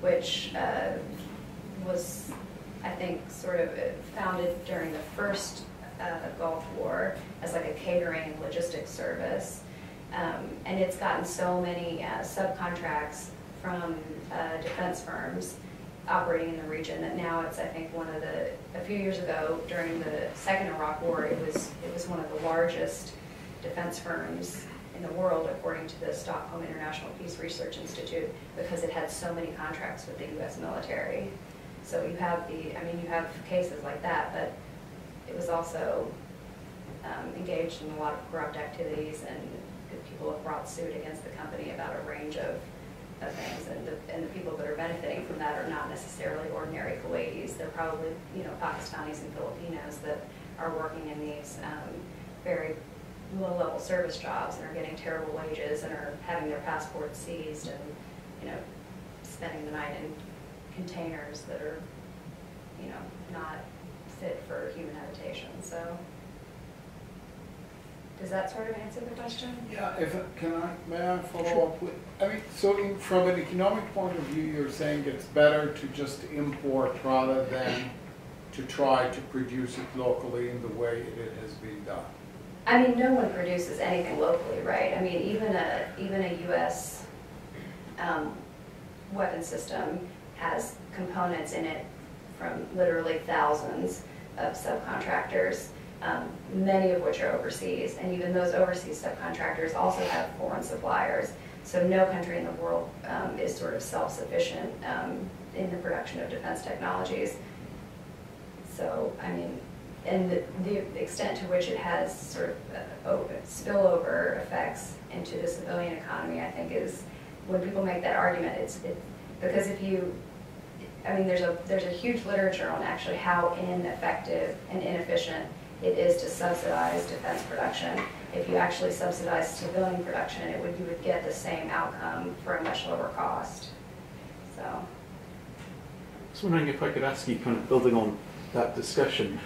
which uh, was, I think, sort of founded during the first uh, Gulf War as like a catering and logistics service. Um, and it's gotten so many uh, subcontracts from uh, defense firms operating in the region that now it's, I think, one of the, a few years ago during the second Iraq War, it was, it was one of the largest defense firms in the world, according to the Stockholm International Peace Research Institute, because it had so many contracts with the U S military. So you have the, I mean, you have cases like that, but it was also um, engaged in a lot of corrupt activities, and people have brought suit against the company about a range of things, and the, and the people that are benefiting from that are not necessarily ordinary Kuwaitis. They're probably, you know, Pakistanis and Filipinos that are working in these um, very low-level service jobs and are getting terrible wages and are having their passports seized and, you know, spending the night in containers that are, you know, not fit for human habitation. So does that sort of answer the question? Yeah, if, can I, may I follow sure. up with, I mean, so in, from an economic point of view, you're saying it's better to just import rather than to try to produce it locally in the way it has been done. I mean, no one produces anything locally, right? I mean, even a, even a U S um, weapon system has components in it from literally thousands of subcontractors, um, many of which are overseas, and even those overseas subcontractors also have foreign suppliers. So no country in the world um, is sort of self-sufficient um, in the production of defense technologies. So, I mean, and the, the extent to which it has sort of uh, open, spillover effects into the civilian economy, I think, is when people make that argument, it's it, because if you, I mean, there's a, there's a huge literature on actually how ineffective and inefficient it is to subsidize defense production. If you actually subsidize civilian production, it would, you would get the same outcome for a much lower cost. So, I was wondering if I could ask you, kind of building on that discussion,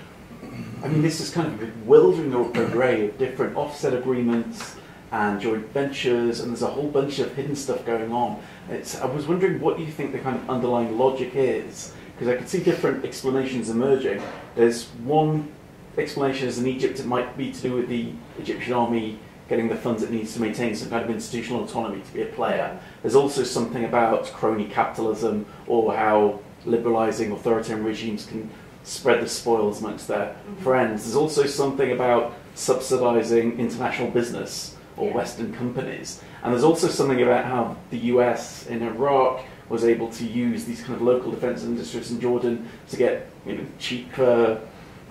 I mean, this is kind of a bewildering array of different offset agreements and joint ventures, and there's a whole bunch of hidden stuff going on. It's, I was wondering what you think the kind of underlying logic is, because I could see different explanations emerging. There's one explanation is in Egypt it might be to do with the Egyptian army getting the funds it needs to maintain some kind of institutional autonomy to be a player. There's also something about crony capitalism or how liberalising authoritarian regimes can spread the spoils amongst their mm-hmm. friends. There's also something about subsidising international business or yeah. Western companies. And there's also something about how the U S in Iraq was able to use these kind of local defence industries in Jordan to get, you know, cheaper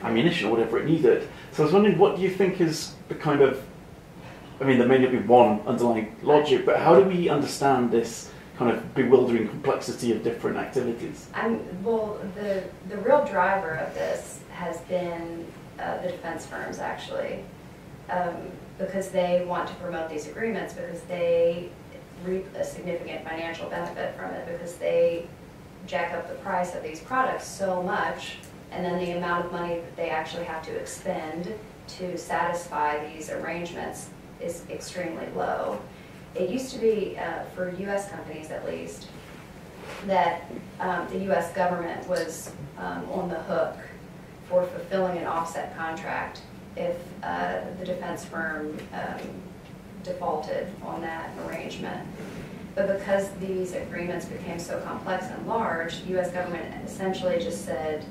ammunition or whatever it needed. So I was wondering, what do you think is the kind of, I mean, there may not be one underlying logic, but how do we understand this kind of bewildering complexity of different activities? I'm, well, the, the real driver of this has been uh, the defence firms, actually. Um, because they want to promote these agreements, because they reap a significant financial benefit from it, because they jack up the price of these products so much, and then the amount of money that they actually have to expend to satisfy these arrangements is extremely low. It used to be, uh, for U S companies at least, that um, the U S government was um, on the hook for fulfilling an offset contract if uh, the defense firm um, defaulted on that arrangement. But because these agreements became so complex and large, the U S government essentially just said,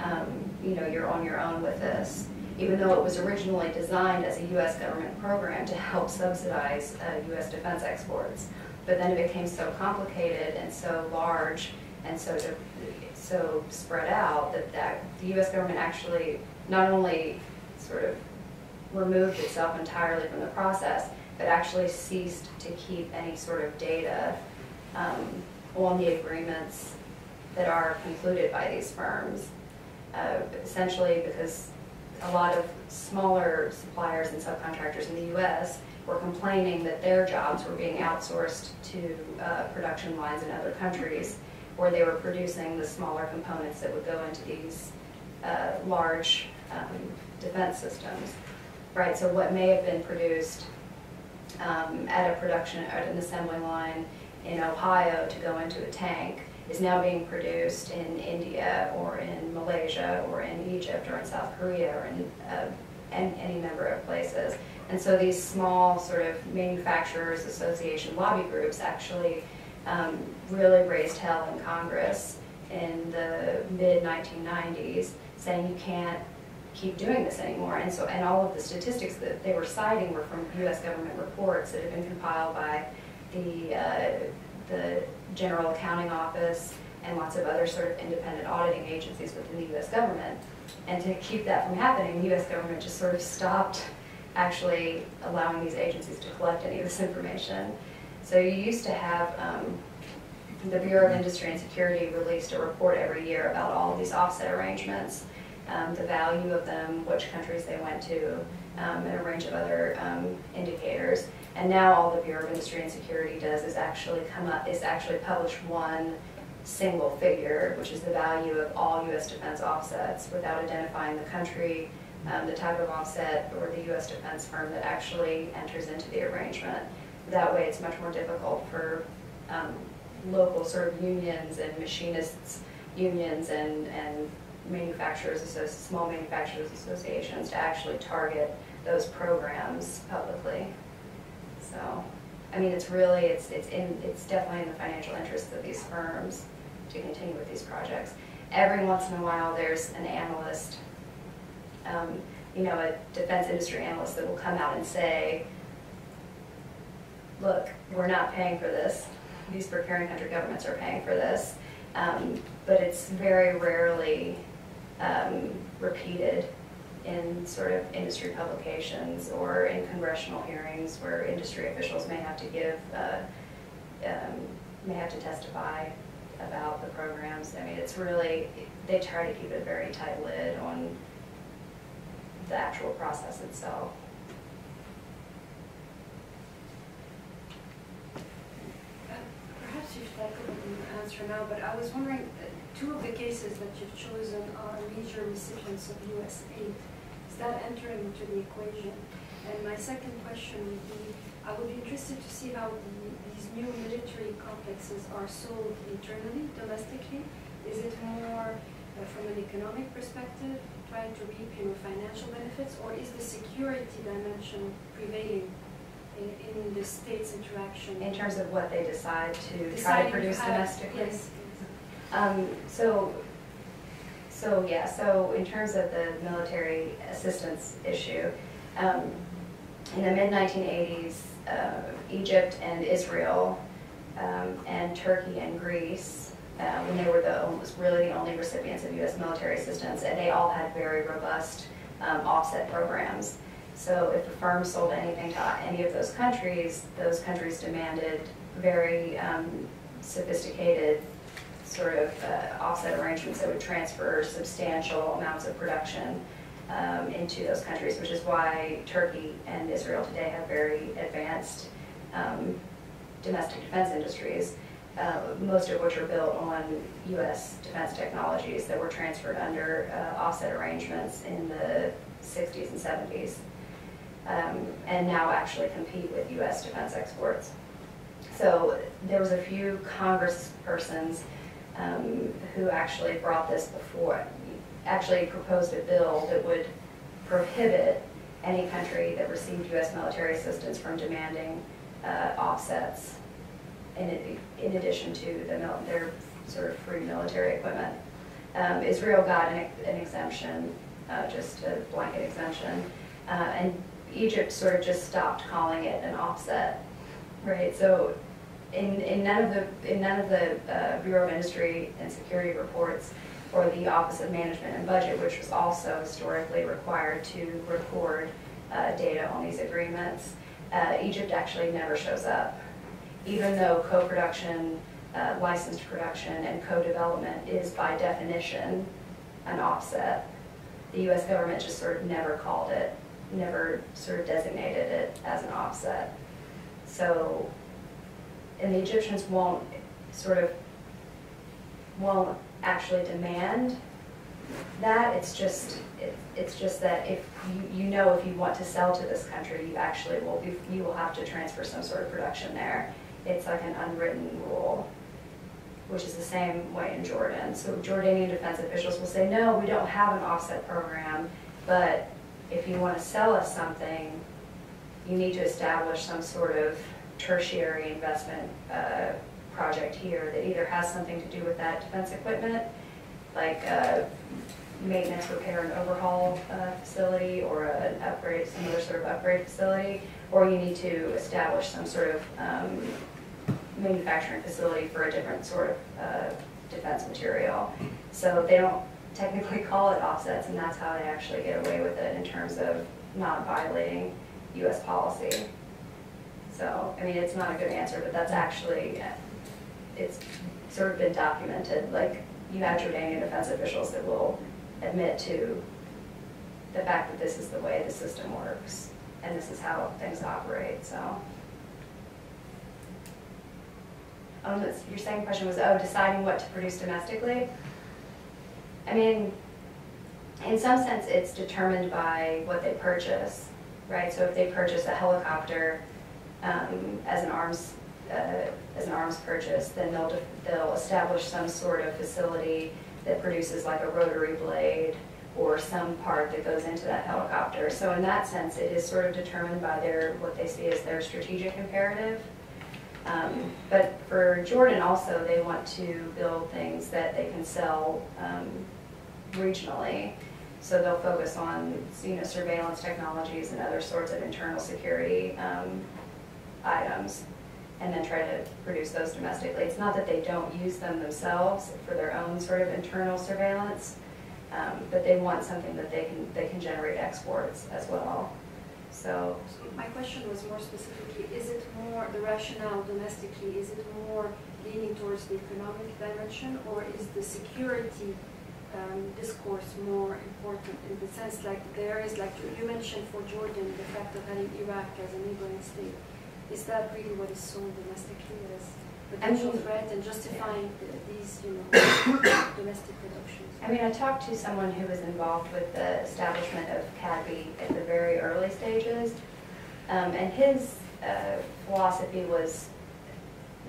um, you know, you're on your own with this, even though it was originally designed as a U S government program to help subsidize uh, U S defense exports. But then it became so complicated and so large and so, so spread out that, that the U S government actually not only sort of removed itself entirely from the process, but actually ceased to keep any sort of data um, on the agreements that are concluded by these firms, uh, essentially because a lot of smaller suppliers and subcontractors in the U S were complaining that their jobs were being outsourced to uh, production lines in other countries, where they were producing the smaller components that would go into these uh, large um, defense systems, right? So what may have been produced um, at a production, at an assembly line in Ohio to go into a tank is now being produced in India or in Malaysia or in Egypt or in South Korea or in uh, and any number of places. And so these small sort of manufacturers association lobby groups actually um, really raised hell in Congress in the mid nineteen nineties, saying you can't keep doing this anymore. And so, and all of the statistics that they were citing were from U S government reports that had been compiled by the, uh, the General Accounting Office and lots of other sort of independent auditing agencies within the U S government. And to keep that from happening, the U S government just sort of stopped actually allowing these agencies to collect any of this information. So you used to have um, the Bureau of Industry and Security released a report every year about all of these offset arrangements, Um, the value of them, which countries they went to, um, and a range of other um, indicators. And now all the Bureau of Industry and Security does is actually come up, is actually publish one single figure, which is the value of all U S defense offsets, without identifying the country, um, the type of offset, or the U S defense firm that actually enters into the arrangement. That way it's much more difficult for um, local sort of unions and machinists unions and, and manufacturers, small manufacturers associations, to actually target those programs publicly. So, I mean, it's really, it's it's in, it's definitely in the financial interests of these firms to continue with these projects. Every once in a while, there's an analyst, um, you know, a defense industry analyst that will come out and say, look, we're not paying for this. These procuring country governments are paying for this. Um, but it's very rarely um, repeated in sort of industry publications or in congressional hearings where industry officials may have to give, uh, um, may have to testify about the programs. I mean, it's really, they try to keep a very tight lid on the actual process itself. Uh, perhaps you should like an answer now, but I was wondering, uh, two of the cases that you've chosen are major recipients of U S aid. Is that entering into the equation? And my second question would be, I would be interested to see how the, these new military complexes are sold internally, domestically. Is it more uh, from an economic perspective, trying to reap you know, financial benefits, or is the security dimension prevailing in, in the state's interaction? In terms of what they decide to try to produce domestically? Yes. Um, so, so, yeah, so in terms of the military assistance issue, um, in the mid nineteen eighties, uh, Egypt and Israel um, and Turkey and Greece, uh, when they were the almost really the only recipients of U S military assistance, and they all had very robust um, offset programs. So if a firm sold anything to any of those countries, those countries demanded very um, sophisticated sort of uh, offset arrangements that would transfer substantial amounts of production Um, into those countries, which is why Turkey and Israel today have very advanced um, domestic defense industries, uh, most of which are built on U S defense technologies that were transferred under uh, offset arrangements in the sixties and seventies, um, and now actually compete with U S defense exports. So there was a few congresspersons um, who actually brought this before, actually proposed a bill that would prohibit any country that received U S military assistance from demanding uh, offsets in, in addition to the, their sort of free military equipment. Um, Israel got an, an exemption, uh, just a blanket exemption, uh, and Egypt sort of just stopped calling it an offset, right? So in, in none of the, in none of the uh, Bureau of Industry and Security reports or the Office of Management and Budget, which was also historically required to record uh, data on these agreements, uh, Egypt actually never shows up, even though co-production, uh, licensed production, and co-development is by definition an offset. The U S government just sort of never called it, never sort of designated it as an offset. So, and the Egyptians won't sort of, won't actually demand that. It's just it, it's just that if you, you know if you want to sell to this country, you actually will be, you will have to transfer some sort of production there. It's like an unwritten rule, which is the same way in Jordan. So Jordanian defense officials will say, no, we don't have an offset program, but if you want to sell us something, you need to establish some sort of tertiary investment uh, project here that either has something to do with that defense equipment, like a maintenance, repair, and overhaul uh, facility, or an upgrade, some other sort of upgrade facility, or you need to establish some sort of um, manufacturing facility for a different sort of uh, defense material. So they don't technically call it offsets, and that's how they actually get away with it in terms of not violating U S policy. So, I mean, it's not a good answer, but that's actually, it's sort of been documented. Like, you have Jordanian defense officials that will admit to the fact that this is the way the system works and this is how things operate. So, um, your second question was, oh, deciding what to produce domestically? I mean, in some sense, it's determined by what they purchase, right? So if they purchase a helicopter um, as an arms Uh, as an arms purchase, then they'll, they'll establish some sort of facility that produces like a rotary blade or some part that goes into that helicopter. So in that sense, it is sort of determined by their, what they see as their strategic imperative. Um, but for Jordan also, they want to build things that they can sell um, regionally. So they'll focus on you know, surveillance technologies and other sorts of internal security um, items, and then try to produce those domestically. It's not that they don't use them themselves for their own sort of internal surveillance, um, but they want something that they can, they can generate exports as well. So, so my question was more specifically, is it more, the rationale domestically, is it more leaning towards the economic dimension, or is the security Um, discourse more important, in the sense like there is, like you mentioned for Jordan, the fact of having Iraq as a neighboring state? Is that really what is sold domestically as potential I mean, threat and justifying yeah. the, these you know, domestic productions? I mean, I talked to someone who was involved with the establishment of C A D B at the very early stages, um, and his uh, philosophy was,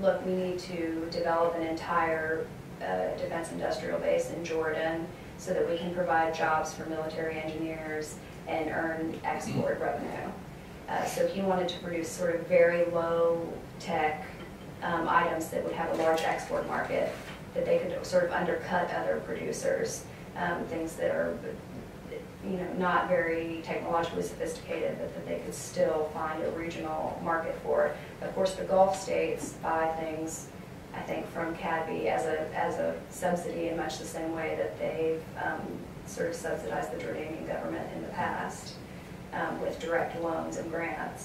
look, we need to develop an entire Uh, defense industrial base in Jordan so that we can provide jobs for military engineers and earn export revenue. Uh, so he wanted to produce sort of very low-tech um, items that would have a large export market, that they could sort of undercut other producers, um, things that are you know, not very technologically sophisticated, but that they could still find a regional market for. Of course, the Gulf states buy things, I think, from C A D B as a, as a subsidy, in much the same way that they've um, sort of subsidized the Jordanian government in the past um, with direct loans and grants.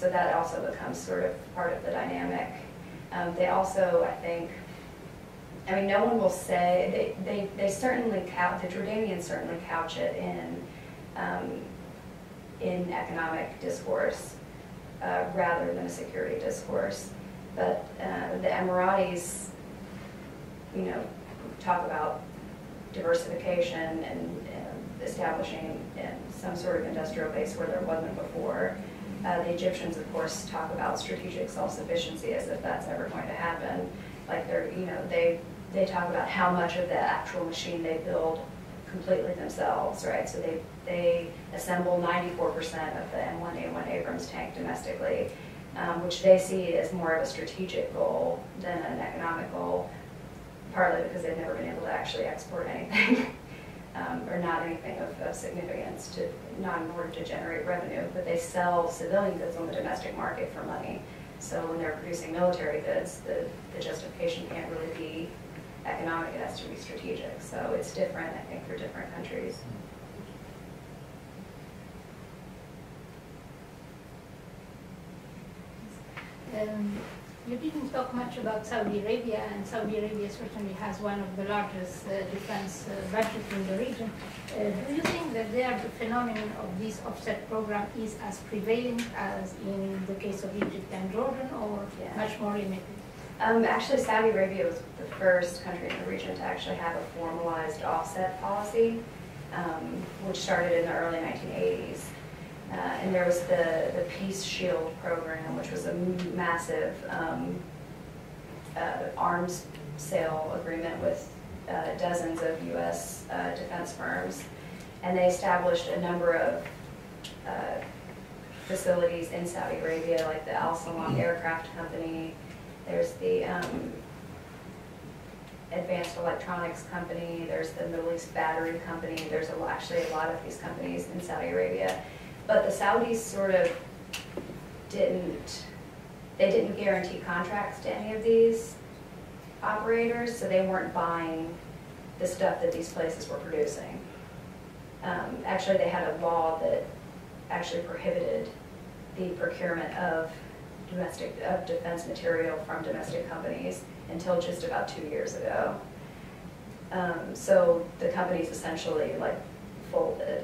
So that also becomes sort of part of the dynamic. Um, they also, I think, I mean, no one will say, they, they, they certainly couch, the Jordanians certainly couch it in, um, in economic discourse uh, rather than a security discourse. But uh, the Emiratis, you know, talk about diversification and uh, establishing uh, some sort of industrial base where there wasn't before. Uh, the Egyptians, of course, talk about strategic self-sufficiency as if that's ever going to happen. Like they're, you know, they they talk about how much of the actual machine they build completely themselves, right? So they they assemble ninety-four percent of the M one A one Abrams tank domestically. Um, which they see as more of a strategic goal than an economic goal, partly because they've never been able to actually export anything, um, or not anything of, of significance, to, not in order to generate revenue, but they sell civilian goods on the domestic market for money. So when they're producing military goods, the, the justification can't really be economic, it has to be strategic. So it's different, I think, for different countries. Um, you didn't talk much about Saudi Arabia, and Saudi Arabia certainly has one of the largest uh, defense uh, budgets in the region. Uh, do you think that there, the phenomenon of this offset program is as prevalent as in the case of Egypt and Jordan, or yeah. much more limited? Um, actually, Saudi Arabia was the first country in the region to actually have a formalized offset policy, um, which started in the early nineteen eighties. Uh, and there was the, the Peace Shield program, which was a massive um, uh, arms sale agreement with uh, dozens of U S uh, defense firms. And they established a number of uh, facilities in Saudi Arabia, like the Al Salam Aircraft Company. There's the um, Advanced Electronics Company. There's the Middle East Battery Company. There's a, actually a lot of these companies in Saudi Arabia. But the Saudis sort of didn't, they didn't guarantee contracts to any of these operators, so they weren't buying the stuff that these places were producing. Um, actually, they had a law that actually prohibited the procurement of domestic, of defense material from domestic companies until just about two years ago. Um, so the companies essentially like folded,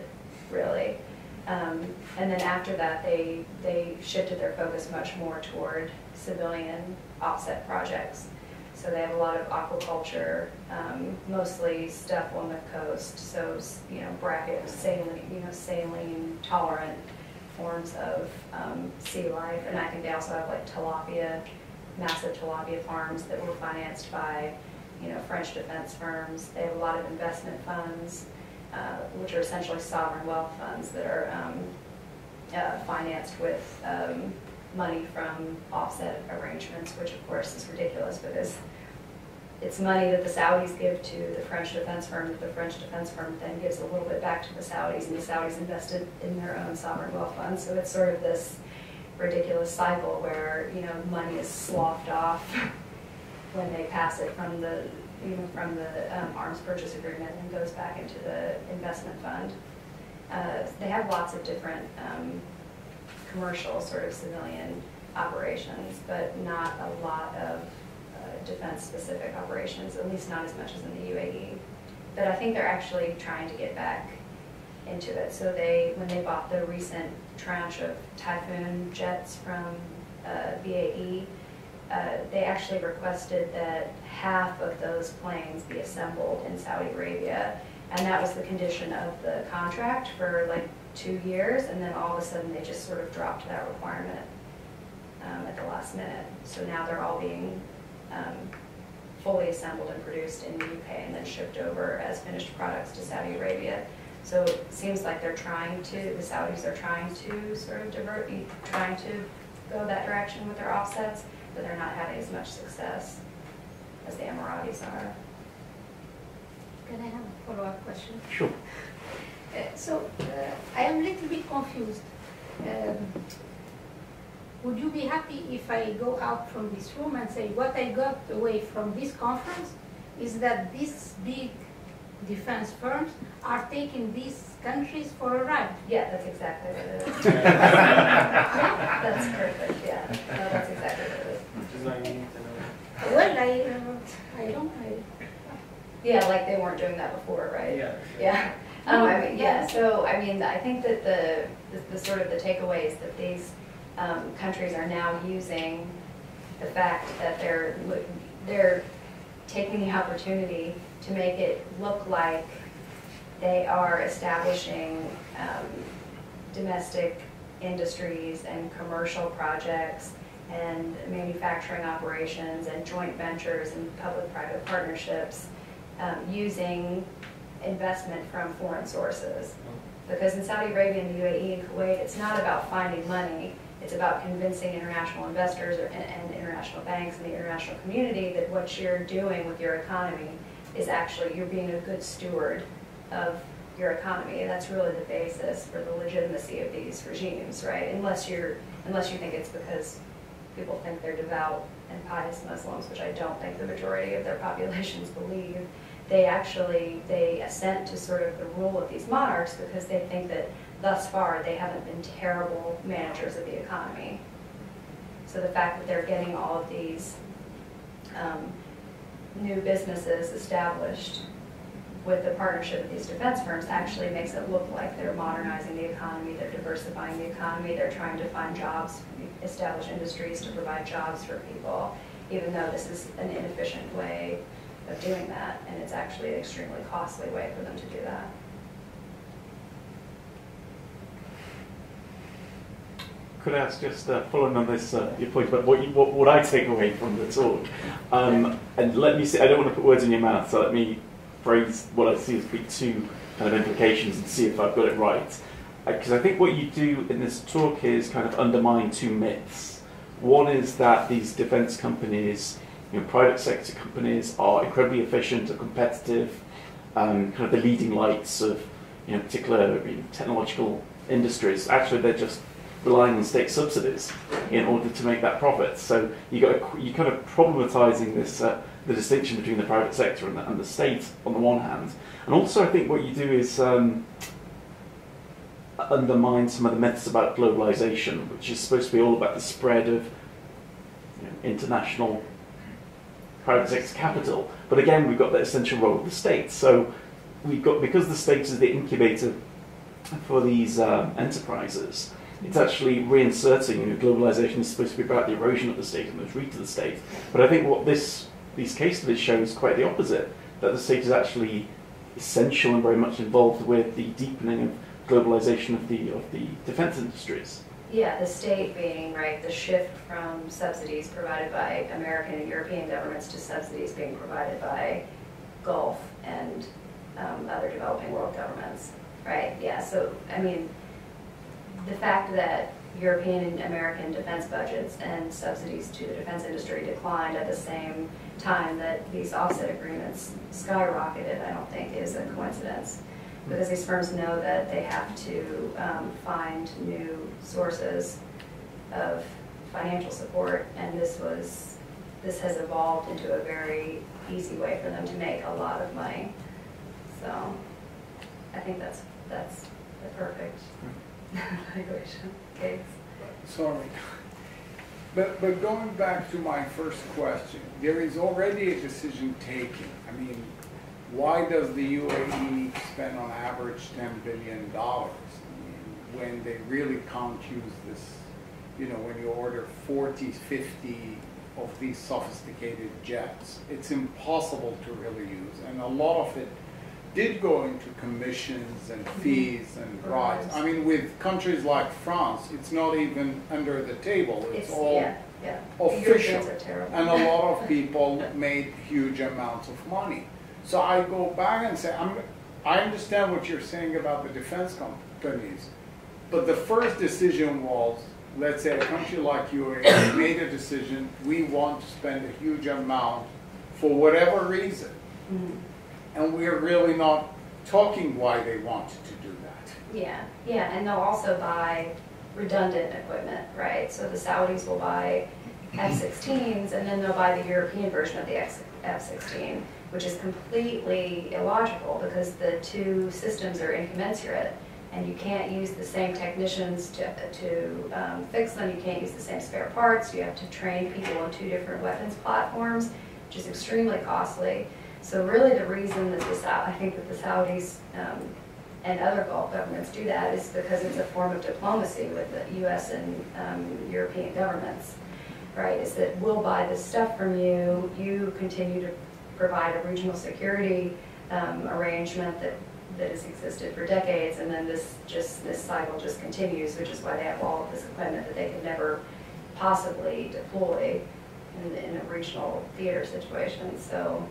really. Um, and then after that, they, they shifted their focus much more toward civilian offset projects. So they have a lot of aquaculture, um, mostly stuff on the coast. So, you know, brackish, saline, you know, saline tolerant forms of um, sea life. And I think they also have like tilapia, massive tilapia farms that were financed by, you know, French defense firms. They have a lot of investment funds, Uh, which are essentially sovereign wealth funds that are um, uh, financed with um, money from offset arrangements, which of course is ridiculous because it's money that the Saudis give to the French defense firm that the French defense firm then gives a little bit back to the Saudis, and the Saudis invested in their own sovereign wealth funds. So it's sort of this ridiculous cycle where, you know, money is sloughed off when they pass it from the, you know, from the um, arms purchase agreement and goes back into the investment fund. Uh, they have lots of different um, commercial sort of civilian operations, but not a lot of defense-specific operations, at least not as much as in the U A E. But I think they're actually trying to get back into it. So they, when they bought the recent tranche of Typhoon jets from uh, B A E, uh, they actually requested that half of those planes be assembled in Saudi Arabia. And that was the condition of the contract for like two years, and then all of a sudden they just sort of dropped that requirement um, at the last minute. So now they're all being Um, fully assembled and produced in the U K and then shipped over as finished products to Saudi Arabia. So it seems like they're trying to, the Saudis are trying to sort of divert, trying to go that direction with their offsets, but they're not having as much success as the Emiratis are. Can I have a follow-up question? Sure. Uh, so uh, I am a little bit confused. Um, Would you be happy if I go out from this room and say what I got away from this conference is that these big defense firms are taking these countries for a ride? Yeah, that's exactly what it is. Yeah, that's perfect, yeah. No, that's exactly what it is. Which is what you need to know. Well, I, uh, I don't know. Yeah, like they weren't doing that before, right? Yeah. Sure. Yeah. Um, I mean, yeah, so I mean, I think that the, the, the sort of the takeaway is that these Um, countries are now using the fact that they're they're taking the opportunity to make it look like they are establishing um, domestic industries and commercial projects and manufacturing operations and joint ventures and public-private partnerships um, using investment from foreign sources. Because in Saudi Arabia and the U A E and Kuwait, it's not about finding money. It's about convincing international investors or, and, and international banks and the international community that what you're doing with your economy is actually, you're being a good steward of your economy. And that's really the basis for the legitimacy of these regimes, right? Unless, you're, unless you think it's because people think they're devout and pious Muslims, which I don't think the majority of their populations believe. They actually, they assent to sort of the rule of these monarchs because they think that thus far, they haven't been terrible managers of the economy. So the fact that they're getting all of these um, new businesses established with the partnership of these defense firms actually makes it look like they're modernizing the economy, they're diversifying the economy, they're trying to find jobs, establish industries to provide jobs for people, even though this is an inefficient way of doing that, and it's actually an extremely costly way for them to do that. Could I ask, just uh, following on this, uh, your point about what, you, what, what I take away from the talk, um, and let me see, I don't want to put words in your mouth, so let me phrase what I see as be two kind of implications and see if I've got it right. Because uh, I think what you do in this talk is kind of undermine two myths. One is that these defense companies, you know, private sector companies, are incredibly efficient and competitive, um, kind of the leading lights of, you know, particular you know, technological industries. Actually, they're just relying on state subsidies in order to make that profit. So you got you kind of problematizing this uh, the distinction between the private sector and the, and the state on the one hand, and also I think what you do is um, undermine some of the myths about globalization, which is supposed to be all about the spread of you know, international private sector capital. But again, we've got the essential role of the state. So we've got, because the state is the incubator for these um, enterprises. It's actually reinserting, you know, globalization is supposed to be about the erosion of the state and the retreat of the state. But I think what this, these case studies show is quite the opposite, that the state is actually essential and very much involved with the deepening of globalization of the, of the defense industries. Yeah, the state being, right, the shift from subsidies provided by American and European governments to subsidies being provided by Gulf and um, other developing world governments, right? Yeah, so, I mean, the fact that European and American defense budgets and subsidies to the defense industry declined at the same time that these offset agreements skyrocketed, I don't think is a coincidence, because these firms know that they have to um, find new sources of financial support, and this was this has evolved into a very easy way for them to make a lot of money. So I think that's that's the perfect evaluation case. Sorry. But, but going back to my first question, there is already a decision taken. I mean, why does the U A E need to spend on average ten billion dollars I mean, when they really can't use this, you know, when you order forty, fifty of these sophisticated jets, it's impossible to really use. And a lot of it did go into commissions and fees and bribes. I mean, with countries like France, it's not even under the table. It's, it's all yeah, yeah. official. And a lot of people made huge amounts of money. So I go back and say, I'm, I understand what you're saying about the defense companies, but the first decision was, let's say a country like U A E made a decision, we want to spend a huge amount for whatever reason. Mm-hmm. And we're really not talking why they wanted to do that. Yeah, yeah, and they'll also buy redundant equipment, right? So the Saudis will buy F sixteens, and then they'll buy the European version of the F sixteen, which is completely illogical because the two systems are incommensurate, and you can't use the same technicians to, to um, fix them, you can't use the same spare parts, you have to train people on two different weapons platforms, which is extremely costly. So really the reason that the, I think that the Saudis um, and other Gulf governments do that is because it's a form of diplomacy with the U S and um, European governments, right? Is that we'll buy this stuff from you, you continue to provide a regional security um, arrangement that, that has existed for decades, and then this, just, this cycle just continues, which is why they have all of this equipment that they could never possibly deploy in, in a regional theater situation. So.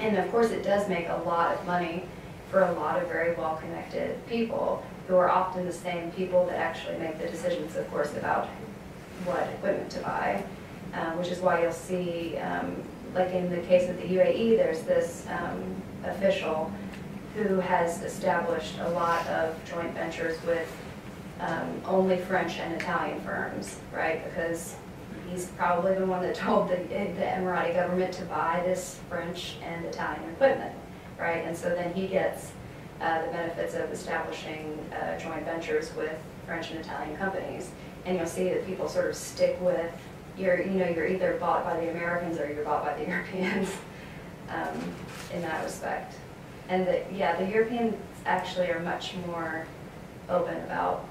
And of course it does make a lot of money for a lot of very well-connected people who are often the same people that actually make the decisions, of course, about what equipment to buy, uh, which is why you'll see, um, like in the case of the U A E, there's this um, official who has established a lot of joint ventures with um, only French and Italian firms, right? Because he's probably the one that told the, the Emirati government to buy this French and Italian equipment, right? And so then he gets uh, the benefits of establishing uh, joint ventures with French and Italian companies. And you'll see that people sort of stick with, you're, you know, you're either bought by the Americans or you're bought by the Europeans um, in that respect. And the, yeah, the Europeans actually are much more open about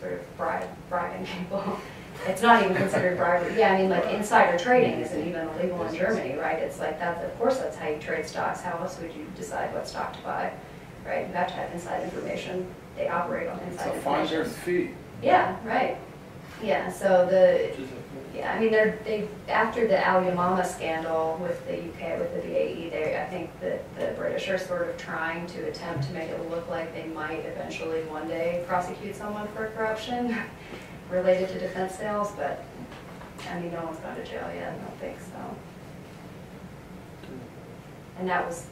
sort of bribe, bribing people. It's not even considered bribery. Yeah, I mean, like insider trading isn't even illegal in Germany, right? It's like that's of course that's how you trade stocks. How else would you decide what stock to buy, right? You have to have inside information. They operate on inside information. It's a finder's fee. Yeah, right. Yeah, so the yeah, I mean, they're they after the Al Yamama scandal with the U K with the B A E, they I think that the British are sort of trying to attempt to make it look like they might eventually one day prosecute someone for corruption. Related to defense sales, but I mean, no one's gone to jail yet. I don't think so. And that was,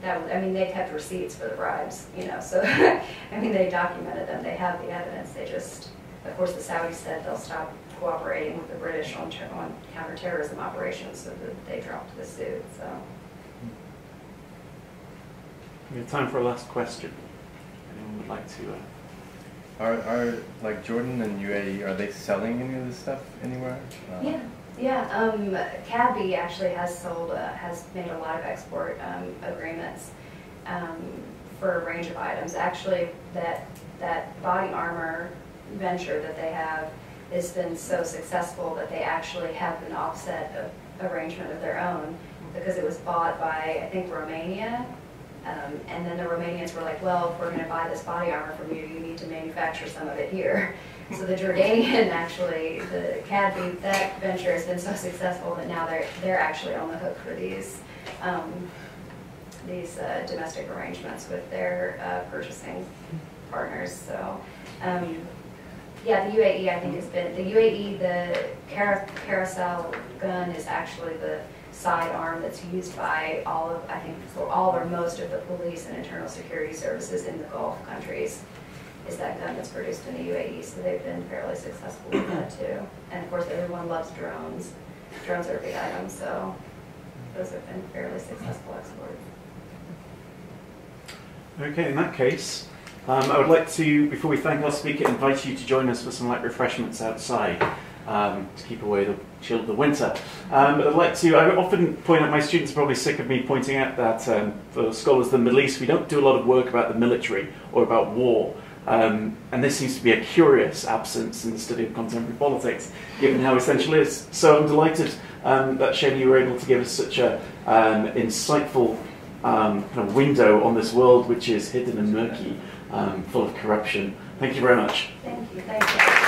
that was. I mean, they kept receipts for the bribes, you know. So I mean, they documented them. They have the evidence. They just, of course, the Saudis said they'll stop cooperating with the British on, on counterterrorism operations, so that they dropped the suit. So we have time for a last question. Anyone would like to? Uh... Are, are like Jordan and U A E, are they selling any of this stuff anywhere? Uh, yeah, yeah. Um, C A B I actually has sold, uh, has made a lot of export um, agreements um, for a range of items. Actually, that that body armor venture that they have has been so successful that they actually have an offset of arrangement of their own because it was bought by I think Romania. Um, and then the Romanians were like, well, if we're going to buy this body armor from you, you need to manufacture some of it here. So the Jordanian, actually, the C A D B, that venture has been so successful that now they're, they're actually on the hook for these, um, these uh, domestic arrangements with their uh, purchasing partners. So um, Yeah, the U A E, I think, has been, the U A E, the carousel gun is actually the sidearm that's used by all of, I think, for all or most of the police and internal security services in the Gulf countries, is that gun that's produced in the U A E, so they've been fairly successful with that too. And of course, everyone loves drones. Drones are a big item, so those have been fairly successful exports. Okay, in that case, um, I would like to, before we thank our speaker, invite you to join us for some light refreshments outside um, to keep away the chill of the winter. Um, but I'd like to, I often point out, my students are probably sick of me pointing out that um, for scholars of the Middle East, we don't do a lot of work about the military or about war. Um, and this seems to be a curious absence in the study of contemporary politics, given how essential it is. So I'm delighted um, that, Shane, you were able to give us such a um, insightful Um, kind of window on this world, which is hidden and murky, um, full of corruption. Thank you very much. Thank you. Thank you.